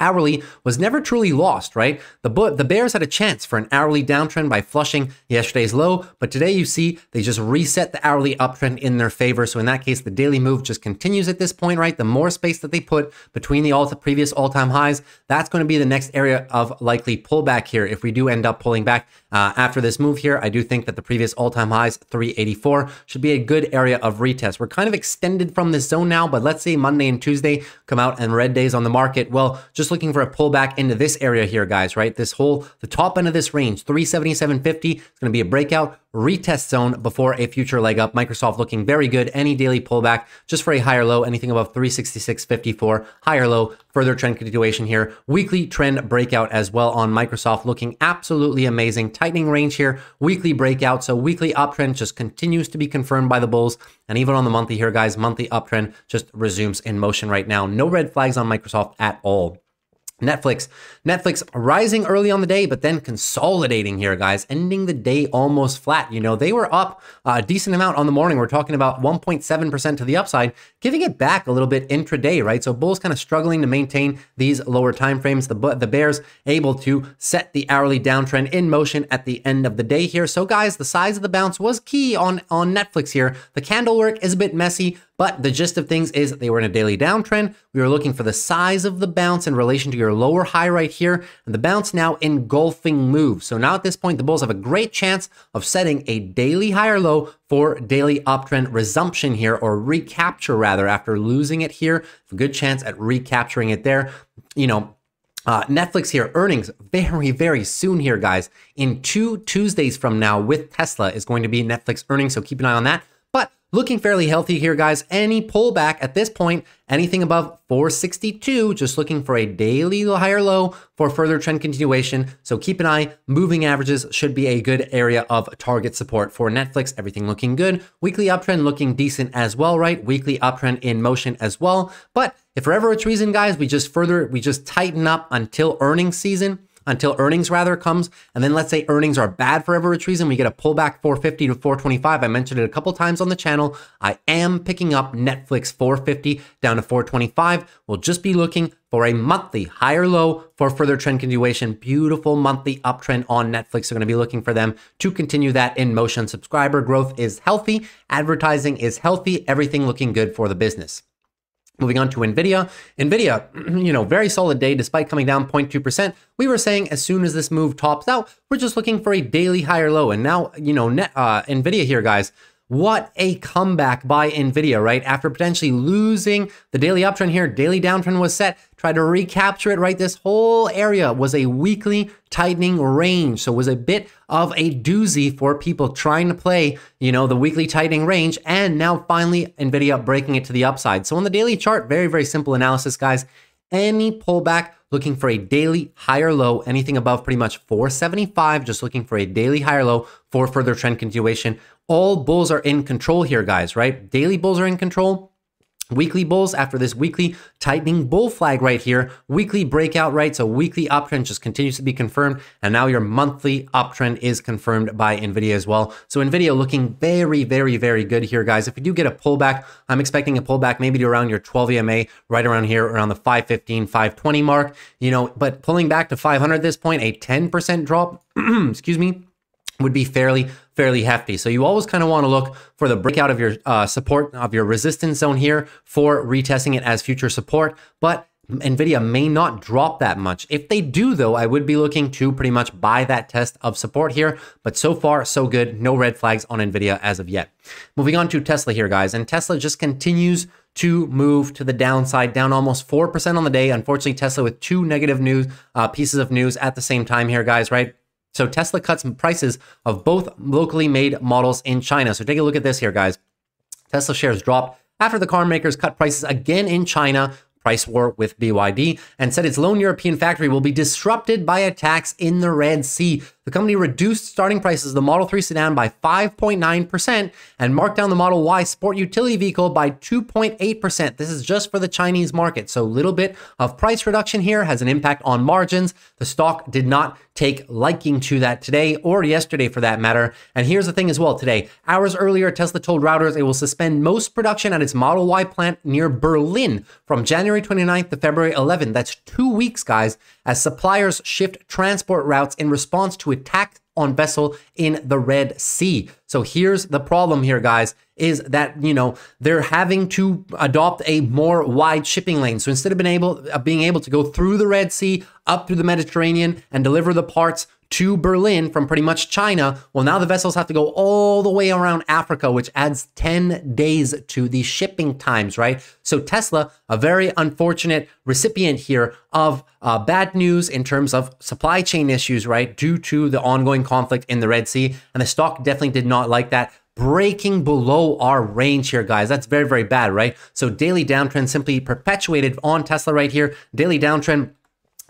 Hourly was never truly lost, right? The bears had a chance for an hourly downtrend by flushing yesterday's low, but today you see they just reset the hourly uptrend in their favor. So in that case, the daily move just continues at this point, right? The more space that they put between the previous all-time highs, that's going to be the next area of likely pullback here. If we do end up pulling back after this move here, I do think that the previous all-time highs, 384, should be a good area of retest. We're kind of extended from this zone now, but let's say Monday and Tuesday come out and red days on the market. Well, just looking for a pullback into this area here, guys, right? This whole, the top end of this range, 377.50, it's going to be a breakout retest zone before a future leg up. Microsoft looking very good. Any daily pullback just for a higher low, anything above 366.54, higher low, further trend continuation here. Weekly trend breakout as well on Microsoft, looking absolutely amazing. Tightening range here, weekly breakout. So weekly uptrend just continues to be confirmed by the bulls. And even on the monthly here, guys, monthly uptrend just resumes in motion right now. No red flags on Microsoft at all. Netflix rising early on the day, but then consolidating here, guys, ending the day almost flat. You know, they were up a decent amount on the morning. We're talking about 1.7% to the upside, giving it back a little bit intraday, right? So bulls kind of struggling to maintain these lower time frames. The bears able to set the hourly downtrend in motion at the end of the day here. So guys, the size of the bounce was key on Netflix here. The candle work is a bit messy, but the gist of things is they were in a daily downtrend. We were looking for the size of the bounce in relation to your lower high right here, and the bounce now engulfing move. So now at this point, the bulls have a great chance of setting a daily higher low for daily uptrend resumption here, or recapture rather, after losing it here. A good chance at recapturing it there. You know, Netflix here, earnings very, very soon here, guys. In 2 Tuesdays from now with Tesla is going to be Netflix earnings, so keep an eye on that. Looking fairly healthy here, guys. Any pullback at this point, anything above 462, just looking for a daily higher low for further trend continuation. So keep an eye. Moving averages should be a good area of target support for Netflix. Everything looking good. Weekly uptrend looking decent as well, right? Weekly uptrend in motion as well. But if for ever it's reason, guys, we just tighten up until earnings season. Until earnings rather comes, and then let's say earnings are bad for every reason, we get a pullback 450 to 425. I mentioned it a couple times on the channel. I am picking up Netflix 450 down to 425. We'll just be looking for a monthly higher low for further trend continuation. Beautiful monthly uptrend on Netflix. They're going to be looking for them to continue that in motion. Subscriber growth is healthy. Advertising is healthy. Everything looking good for the business. Moving on to NVIDIA. NVIDIA, you know, very solid day despite coming down 0.2%. We were saying as soon as this move tops out, we're just looking for a daily higher low. And now, you know, NVIDIA here, guys, what a comeback by NVIDIA, right? After potentially losing the daily uptrend here, daily downtrend was set, tried to recapture it, right? This whole area was a weekly tightening range. So it was a bit of a doozy for people trying to play, you know, the weekly tightening range. And now finally NVIDIA breaking it to the upside. So on the daily chart, very, very simple analysis, guys. Any pullback, looking for a daily higher low, anything above pretty much 475, just looking for a daily higher low for further trend continuation. All bulls are in control here, guys, right? Daily bulls are in control. Weekly bulls after this weekly tightening bull flag right here, weekly breakout, right? So weekly uptrend just continues to be confirmed. And now your monthly uptrend is confirmed by NVIDIA as well. So NVIDIA looking very, very, very good here, guys. If we do get a pullback, I'm expecting a pullback maybe to around your 12 EMA, right around here, around the 515, 520 mark, you know, but pulling back to 500 at this point, a 10% drop, excuse me, would be fairly hefty. So you always kind of want to look for the breakout of your support, of your resistance zone here for retesting it as future support. But NVIDIA may not drop that much. If they do, though, I would be looking to pretty much buy that test of support here. But so far, so good. No red flags on NVIDIA as of yet. Moving on to Tesla here, guys. And Tesla just continues to move to the downside, down almost 4% on the day. Unfortunately, Tesla with two negative news pieces of news at the same time here, guys, right? So Tesla cuts prices of both locally made models in China. So take a look at this here, guys. Tesla shares dropped after the car makers cut prices again in China, price war with BYD, and said its lone European factory will be disrupted by attacks in the Red Sea. The company reduced starting prices of the Model 3 sedan by 5.9% and marked down the Model Y sport utility vehicle by 2.8%. This is just for the Chinese market. So a little bit of price reduction here has an impact on margins. The stock did not take liking to that today or yesterday for that matter. And here's the thing as well today. Hours earlier, Tesla told routers it will suspend most production at its Model Y plant near Berlin from January 29th to February 11th. That's 2 weeks, guys, as suppliers shift transport routes in response to attacks on vessel in the Red Sea. So here's the problem here, guys, is that, you know, they're having to adopt a more wide shipping lane. So instead of being able to go through the Red Sea, up through the Mediterranean and deliver the parts to Berlin from pretty much China, well, now the vessels have to go all the way around Africa, which adds 10 days to the shipping times, right? So Tesla, a very unfortunate recipient here of bad news in terms of supply chain issues, right? Due to the ongoing conflict in the Red Sea. And the stock definitely did not like that. Breaking below our range here, guys. That's very, very bad, right? So daily downtrend simply perpetuated on Tesla right here. Daily downtrend,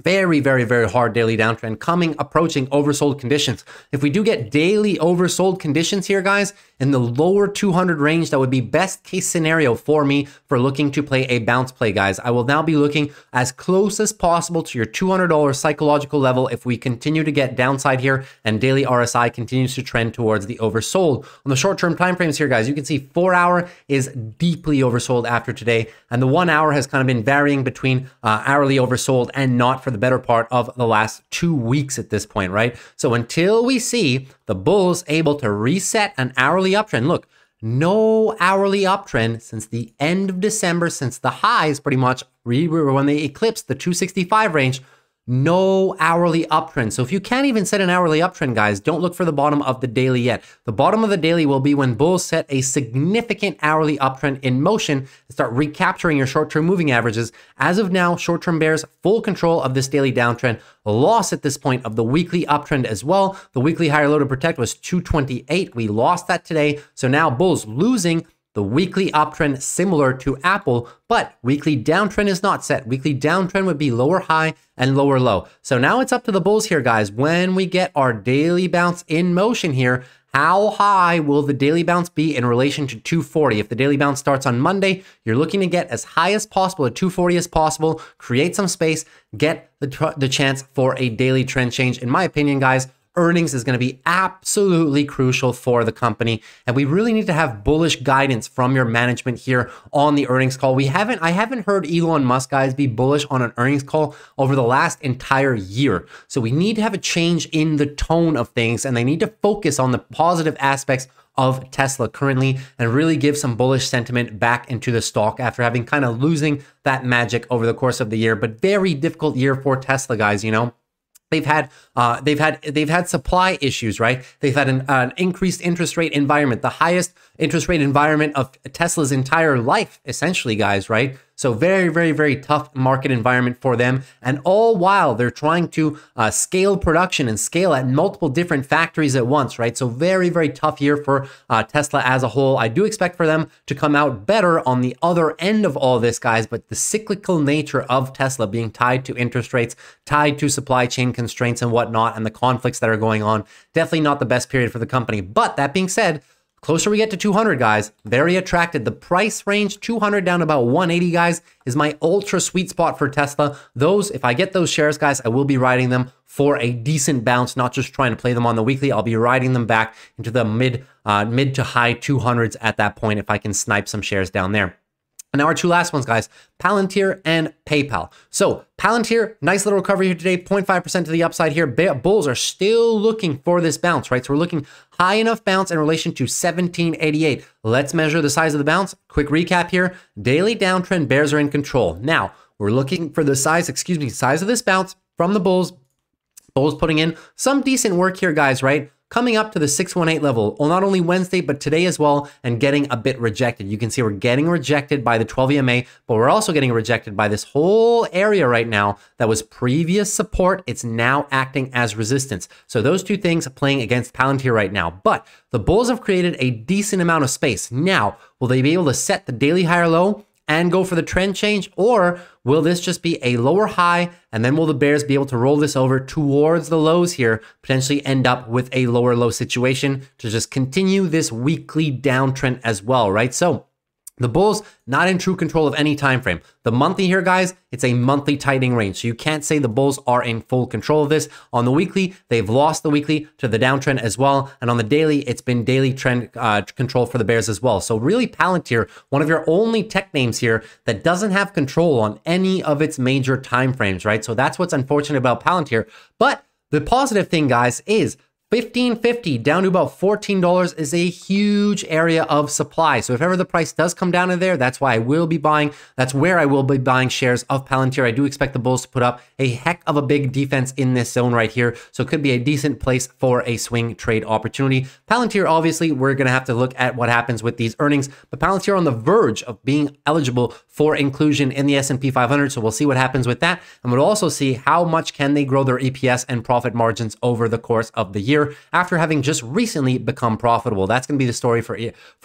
very, very, very hard daily downtrend coming, approaching oversold conditions. If we do get daily oversold conditions here, guys, in the lower 200 range, that would be best case scenario for me for looking to play a bounce play, guys. I will now be looking as close as possible to your $200 psychological level if we continue to get downside here and daily RSI continues to trend towards the oversold. On the short-term timeframes here, guys, you can see 4 hour is deeply oversold after today, and the 1 hour has kind of been varying between hourly oversold and not for the better part of the last 2 weeks at this point, right? So until we see the bulls able to reset an hourly uptrend, look, no hourly uptrend since the end of December, since the highs pretty much when they eclipsed the 265 range, no hourly uptrend. So if you can't even set an hourly uptrend, guys, don't look for the bottom of the daily yet. The bottom of the daily will be when bulls set a significant hourly uptrend in motion and start recapturing your short-term moving averages. As of now, short-term bears full control of this daily downtrend. Loss at this point of the weekly uptrend as well. The weekly higher low to protect was 228. We lost that today. So now bulls losing the weekly uptrend, similar to Apple, but weekly downtrend is not set. Weekly downtrend would be lower high and lower low. So now it's up to the bulls here, guys. When we get our daily bounce in motion here, how high will the daily bounce be in relation to 240? If the daily bounce starts on Monday, you're looking to get as high as possible at 240 as possible, create some space, get the chance for a daily trend change. In my opinion, guys, earnings is going to be absolutely crucial for the company. And we really need to have bullish guidance from your management here on the earnings call. I haven't heard Elon Musk, guys, be bullish on an earnings call over the last entire year. So we need to have a change in the tone of things, and they need to focus on the positive aspects of Tesla currently and really give some bullish sentiment back into the stock after having kind of losing that magic over the course of the year. But very difficult year for Tesla, guys, you know. They've had supply issues, right? They've had an increased interest rate environment, the highest interest rate environment of Tesla's entire life, essentially, guys, right? So very, very, very tough market environment for them. And all while they're trying to scale production and scale at multiple different factories at once, right? So very, very tough year for Tesla as a whole. I do expect for them to come out better on the other end of all this, guys, but the cyclical nature of Tesla being tied to interest rates, tied to supply chain constraints and whatnot, and the conflicts that are going on, definitely not the best period for the company. But that being said, closer we get to 200, guys, very attractive. The price range, 200 down about 180, guys, is my ultra sweet spot for Tesla. Those, if I get those shares, guys, I will be riding them for a decent bounce, not just trying to play them on the weekly. I'll be riding them back into the mid to high 200s at that point if I can snipe some shares down there. And now our two last ones, guys, Palantir and PayPal. So Palantir, nice little recovery here today, 0.5% to the upside here. Bulls are still looking for this bounce, right? So we're looking high enough bounce in relation to 1788. Let's measure the size of the bounce. Quick recap here. Daily downtrend, bears are in control. Now, We're looking for the size, size of this bounce from the bulls. Bulls putting in some decent work here, guys, right? Coming up to the 618 level, well, not only Wednesday, but today as well, and getting a bit rejected. You can see we're getting rejected by the 12 EMA, but we're also getting rejected by this whole area right now that was previous support. It's now acting as resistance. So those two things are playing against Palantir right now. But the bulls have created a decent amount of space. Now, will they be able to set the daily higher low and go for the trend change, or will this just be a lower high, and then will the bears be able to roll this over towards the lows here, potentially end up with a lower low situation to just continue this weekly downtrend as well, right? So the bulls not in true control of any time frame. The monthly here, guys, it's a monthly tightening range, so you can't say the bulls are in full control of this. On the weekly, they've lost the weekly to the downtrend as well, and on the daily, it's been daily trend control for the bears as well. So really, Palantir, one of your only tech names here that doesn't have control on any of its major time frames, right? So that's what's unfortunate about Palantir. But the positive thing, guys, is $15.50 down to about $14 is a huge area of supply. So if ever the price does come down in there, that's why I will be buying. That's where I will be buying shares of Palantir. I do expect the bulls to put up a heck of a big defense in this zone right here. So it could be a decent place for a swing trade opportunity. Palantir, obviously, we're going to have to look at what happens with these earnings. But Palantir on the verge of being eligible for inclusion in the S&P 500. So we'll see what happens with that. And we'll also see how much can they grow their EPS and profit margins over the course of the year, after having just recently become profitable. That's going to be the story for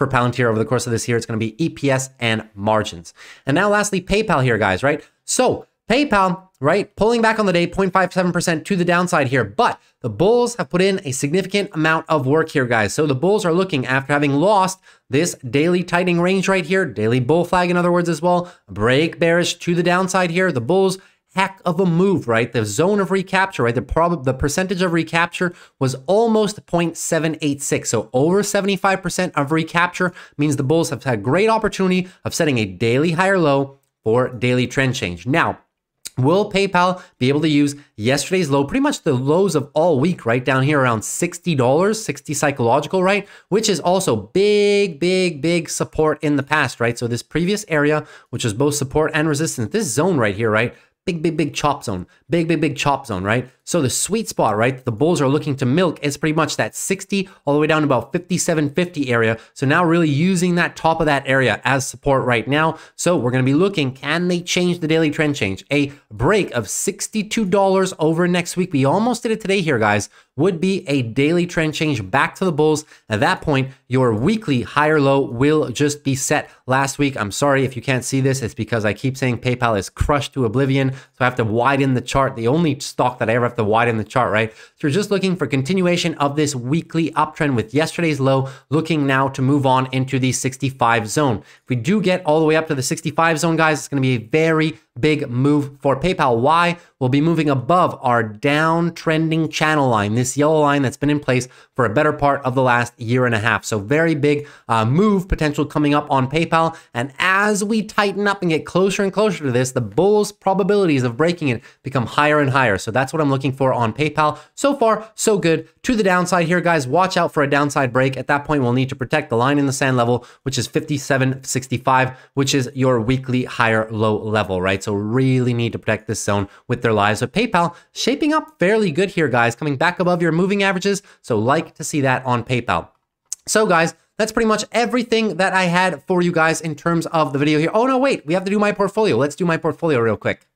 Palantir over the course of this year. It's going to be EPS and margins. And now lastly, PayPal here, guys, right? So PayPal, right, pulling back on the day, 0.57% to the downside here, but the bulls have put in a significant amount of work here, guys. So the bulls are looking, after having lost this daily tightening range right here, daily bull flag, in other words, as well, break bearish to the downside here. The bulls, heck of a move, right? The zone of recapture, right? The percentage of recapture was almost 0.786. So over 75% of recapture means the bulls have had great opportunity of setting a daily higher low for daily trend change. Now, will PayPal be able to use yesterday's low, pretty much the lows of all week, right down here around $60, 60 psychological, right? Which is also big, big, big support in the past, right? So this previous area, which is both support and resistance, this zone right here, right? Big, big, big chop zone, big, big, big chop zone, right? So the sweet spot, right, the bulls are looking to milk is pretty much that 60 all the way down to about 57.50 area. So now really using that top of that area as support right now. So we're going to be looking, can they change the daily trend change? A break of $62 over next week. We almost did it today here, guys. Would be a daily trend change back to the bulls. At that point, your weekly higher low will just be set last week. I'm sorry if you can't see this. It's because I keep saying PayPal is crushed to oblivion. So I have to widen the chart. The only stock that I ever have to widen the chart, right? So you're just looking for continuation of this weekly uptrend with yesterday's low, looking now to move on into the 65 zone. If we do get all the way up to the 65 zone, guys, it's going to be a very big move for PayPal. Why? We'll be moving above our downtrending channel line, this yellow line that's been in place for a better part of the last year and a half. So very big move potential coming up on PayPal. And as we tighten up and get closer and closer to this, the bulls' probabilities of breaking it become higher and higher. So that's what I'm looking for on PayPal. So far, so good. To the downside here, guys, watch out for a downside break. At that point, we'll need to protect the line in the sand level, which is 57.65, which is your weekly higher low level, right? So really need to protect this zone with their lives. But PayPal shaping up fairly good here, guys, coming back above your moving averages. So like to see that on PayPal. So guys, that's pretty much everything that I had for you guys in terms of the video here. Oh no, wait, we have to do my portfolio. Let's do my portfolio real quick.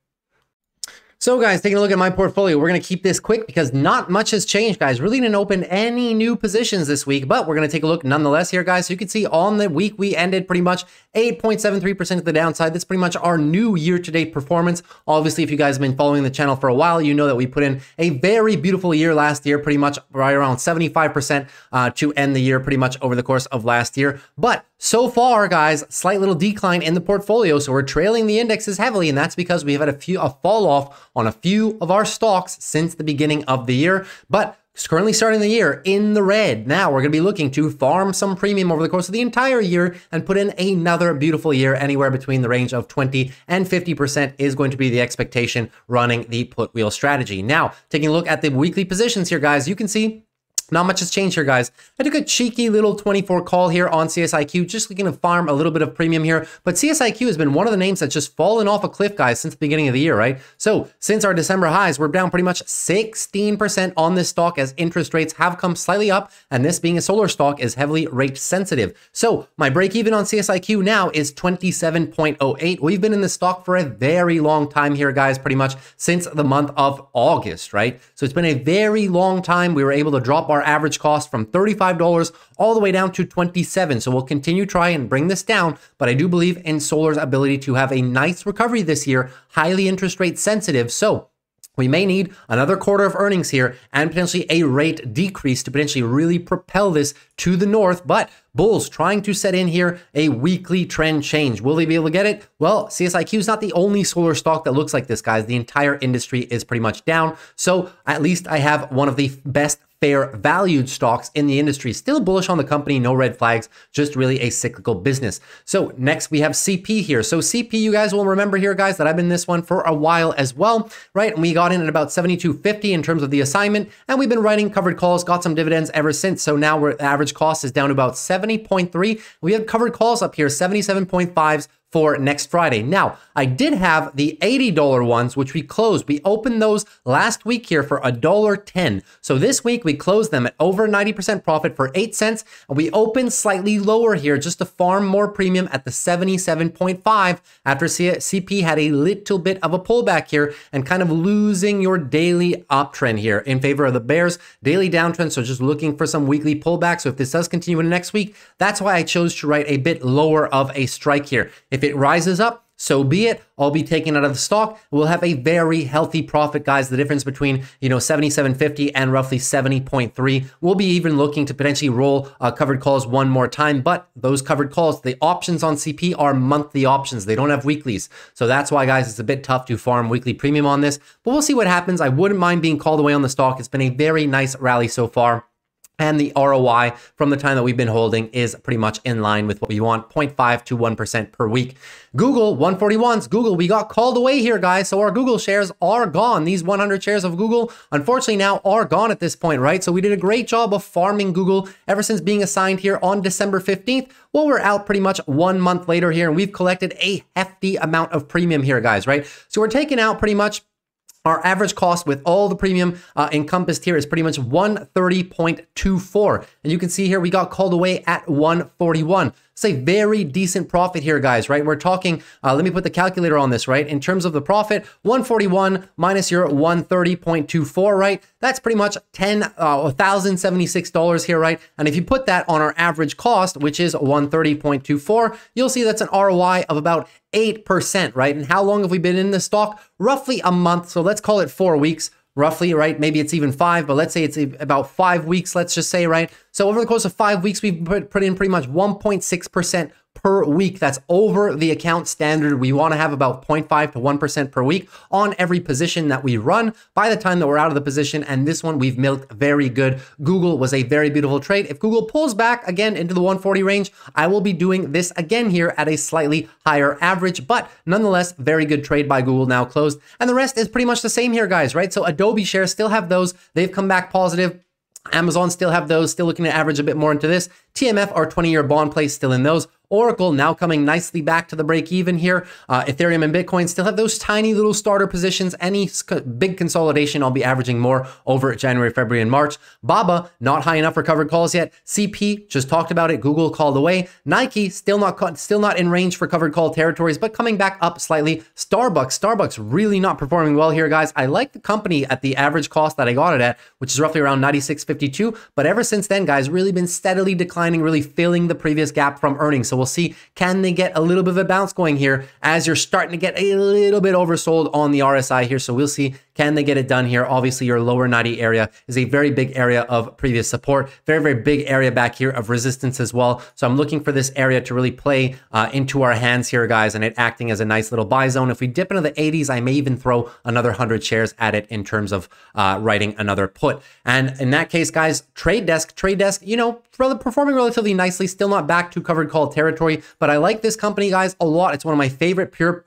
So guys, taking a look at my portfolio, we're going to keep this quick because not much has changed, guys. Really didn't open any new positions this week, but we're going to take a look nonetheless here, guys. So you can see on the week, we ended pretty much 8.73% to the downside. That's pretty much our new year-to-date performance. Obviously, if you guys have been following the channel for a while, you know that we put in a very beautiful year last year, pretty much right around 75% to end the year pretty much over the course of last year. But so far, guys, slight little decline in the portfolio. So we're trailing the indexes heavily, and that's because we've had a fall off on a few of our stocks since the beginning of the year, but currently starting the year in the red. Now we're going to be looking to farm some premium over the course of the entire year and put in another beautiful year. Anywhere between the range of 20 and 50% is going to be the expectation running the put wheel strategy. Now, taking a look at the weekly positions here, guys, you can see Not much has changed here, guys. I took a cheeky little 24 call here on CSIQ, just looking to farm a little bit of premium here. But CSIQ has been one of the names that's just fallen off a cliff, guys, since the beginning of the year, right? So since our December highs, we're down pretty much 16% on this stock as interest rates have come slightly up. And this being a solar stock is heavily rate sensitive. So my break even on CSIQ now is 27.08. We've been in this stock for a very long time here, guys, pretty much since the month of August, right? So it's been a very long time. We were able to drop our average cost from $35 all the way down to $27. So we'll continue try and bring this down, but I do believe in solar's ability to have a nice recovery this year, highly interest rate sensitive. So we may need another quarter of earnings here and potentially a rate decrease to potentially really propel this to the north. But bulls trying to set in here a weekly trend change. Will they be able to get it? Well, CSIQ is not the only solar stock that looks like this, guys. The entire industry is pretty much down. So at least I have one of the best fair valued stocks in the industry. Still bullish on the company, no red flags, just really a cyclical business. So next we have CP here. So CP, you guys will remember here, guys, that I've been in this one for a while as well, right? And we got in at about 72.50 in terms of the assignment, and we've been writing covered calls, got some dividends ever since. So now we're average cost is down to about 70.3. We have covered calls up here, 77.5s for next Friday. Now, I did have the $80 ones, which we closed. We opened those last week here for $1.10. So this week we closed them at over 90% profit for 8 cents. And we opened slightly lower here just to farm more premium at the 77.5 after CP had a little bit of a pullback here and kind of losing your daily uptrend here in favor of the bears, daily downtrend. So just looking for some weekly pullback. So if this does continue into next week, that's why I chose to write a bit lower of a strike here. If it rises up, so be it. I'll be taken out of the stock. We'll have a very healthy profit, guys. The difference between, you know, 77.50 and roughly 70.3. We'll be even looking to potentially roll covered calls one more time, but those covered calls, the options on CP are monthly options. They don't have weeklies. So that's why, guys, it's a bit tough to farm weekly premium on this, but we'll see what happens. I wouldn't mind being called away on the stock. It's been a very nice rally so far. And the ROI from the time that we've been holding is pretty much in line with what we want, 0.5 to 1% per week. Google, 141s. Google, we got called away here, guys. So our Google shares are gone. These 100 shares of Google, unfortunately, now are gone at this point, right? So we did a great job of farming Google ever since being assigned here on December 15th. Well, we're out pretty much 1 month later here, and we've collected a hefty amount of premium here, guys, right? So we're taking out pretty much our average cost with all the premium encompassed here is pretty much 130.24. And you can see here, we got called away at 141. It's a very decent profit here, guys, right? We're talking, let me put the calculator on this, right? In terms of the profit, 141 minus your 130.24, right? That's pretty much $1,076 here, right? And if you put that on our average cost, which is 130.24, you'll see that's an ROI of about 8%, right? And how long have we been in this stock? Roughly a month. So let's call it 4 weeks. Roughly, right? Maybe it's even 5, but let's say it's about 5 weeks, let's just say, right? So over the course of 5 weeks, we've put in pretty much 1.6% per week. That's over the account standard. We want to have about 0.5 to 1% per week on every position that we run by the time that we're out of the position. And this one we've milked very good. Google was a very beautiful trade. If Google pulls back again into the 140 range, I will be doing this again here at a slightly higher average, but nonetheless, very good trade by Google now closed. And the rest is pretty much the same here, guys, right? So Adobe shares still have those. They've come back positive. Amazon still have those, still looking to average a bit more into this. TMF, our 20-year bond play, still in those. Oracle now coming nicely back to the break even here. Ethereum and Bitcoin still have those tiny little starter positions. Any big consolidation, I'll be averaging more over January, February, and March. BABA, not high enough for covered calls yet. CP, just talked about it. Google called away. Nike, still not in range for covered call territories, but coming back up slightly. Starbucks really not performing well here, guys. I like the company at the average cost that I got it at, which is roughly around 96.52. But ever since then, guys, really been steadily declining, really filling the previous gap from earnings. So we'll see, can they get a little bit of a bounce going here as you're starting to get a little bit oversold on the RSI here. So we'll see, can they get it done here? Obviously, your lower 90 area is a very big area of previous support, very, very big area back here of resistance as well. So I'm looking for this area to really play into our hands here, guys, and it acting as a nice little buy zone. If we dip into the 80s, I may even throw another 100 shares at it in terms of writing another put. And in that case, guys, Trade Desk, you know, performing relatively nicely, still not back to covered call territory, but I like this company, guys, a lot. It's one of my favorite pure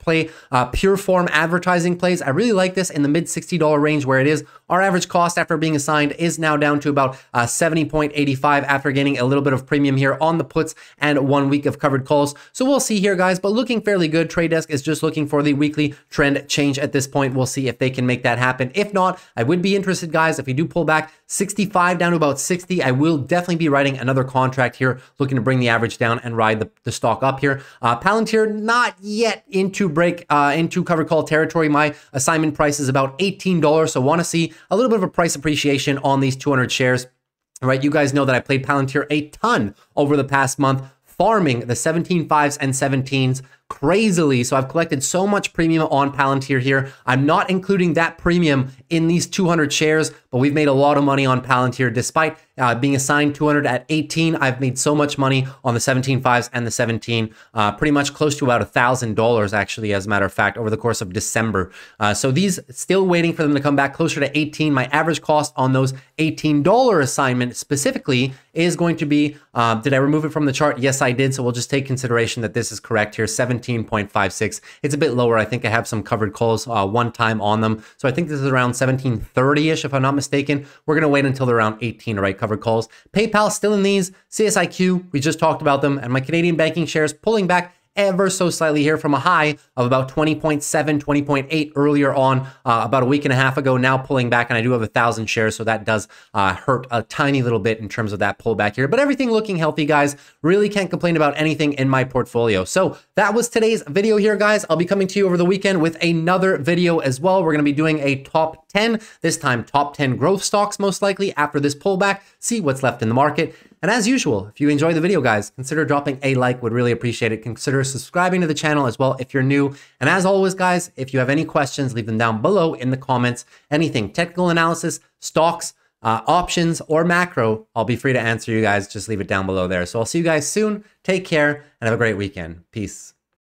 form advertising plays. I really like this in the mid $60 range where it is. Our average cost after being assigned is now down to about 70.85 after gaining a little bit of premium here on the puts and 1 week of covered calls. So we'll see here, guys, but looking fairly good. Trade Desk is just looking for the weekly trend change at this point. We'll see if they can make that happen. If not, I would be interested, guys, if we do pull back 65 down to about 60, I will definitely be writing another contract here, looking to bring the average down and ride the stock up here. Palantir, not yet into covered call territory. My assignment price is about $18. So want to see a little bit of a price appreciation on these 200 shares. All right, you guys know that I played Palantir a ton over the past month, farming the 17.5s and 17s crazily. So I've collected so much premium on Palantir here. I'm not including that premium in these 200 shares, but we've made a lot of money on Palantir. Despite being assigned 200 at 18, I've made so much money on the 17.5s and the 17, pretty much close to about $1,000 actually, as a matter of fact, over the course of December. So these still waiting for them to come back closer to 18. My average cost on those $18 assignment specifically is going to be, did I remove it from the chart? Yes, I did. So we'll just take consideration that this is correct here, 17.56. It's a bit lower. I think I have some covered calls one time on them. So I think this is around 17.30-ish, if I'm not mistaken. We're going to wait until they're around 18 to write covered calls. PayPal still in these. CSIQ, we just talked about them. And my Canadian banking shares pulling back ever so slightly here from a high of about 20.7, 20.8 earlier on, about a week and a half ago, now pulling back. And I do have 1,000 shares, so that does hurt a tiny little bit in terms of that pullback here. But everything looking healthy, guys. Really can't complain about anything in my portfolio. So that was today's video here, guys. I'll be coming to you over the weekend with another video as well. We're going to be doing a top 10, this time top 10 growth stocks, most likely, after this pullback. See what's left in the market. And as usual, if you enjoy the video, guys, consider dropping a like, would really appreciate it. Consider subscribing to the channel as well if you're new. And as always, guys, if you have any questions, leave them down below in the comments. Anything technical analysis, stocks, options, or macro, I'll be free to answer you guys. Just leave it down below there. So I'll see you guys soon. Take care and have a great weekend. Peace.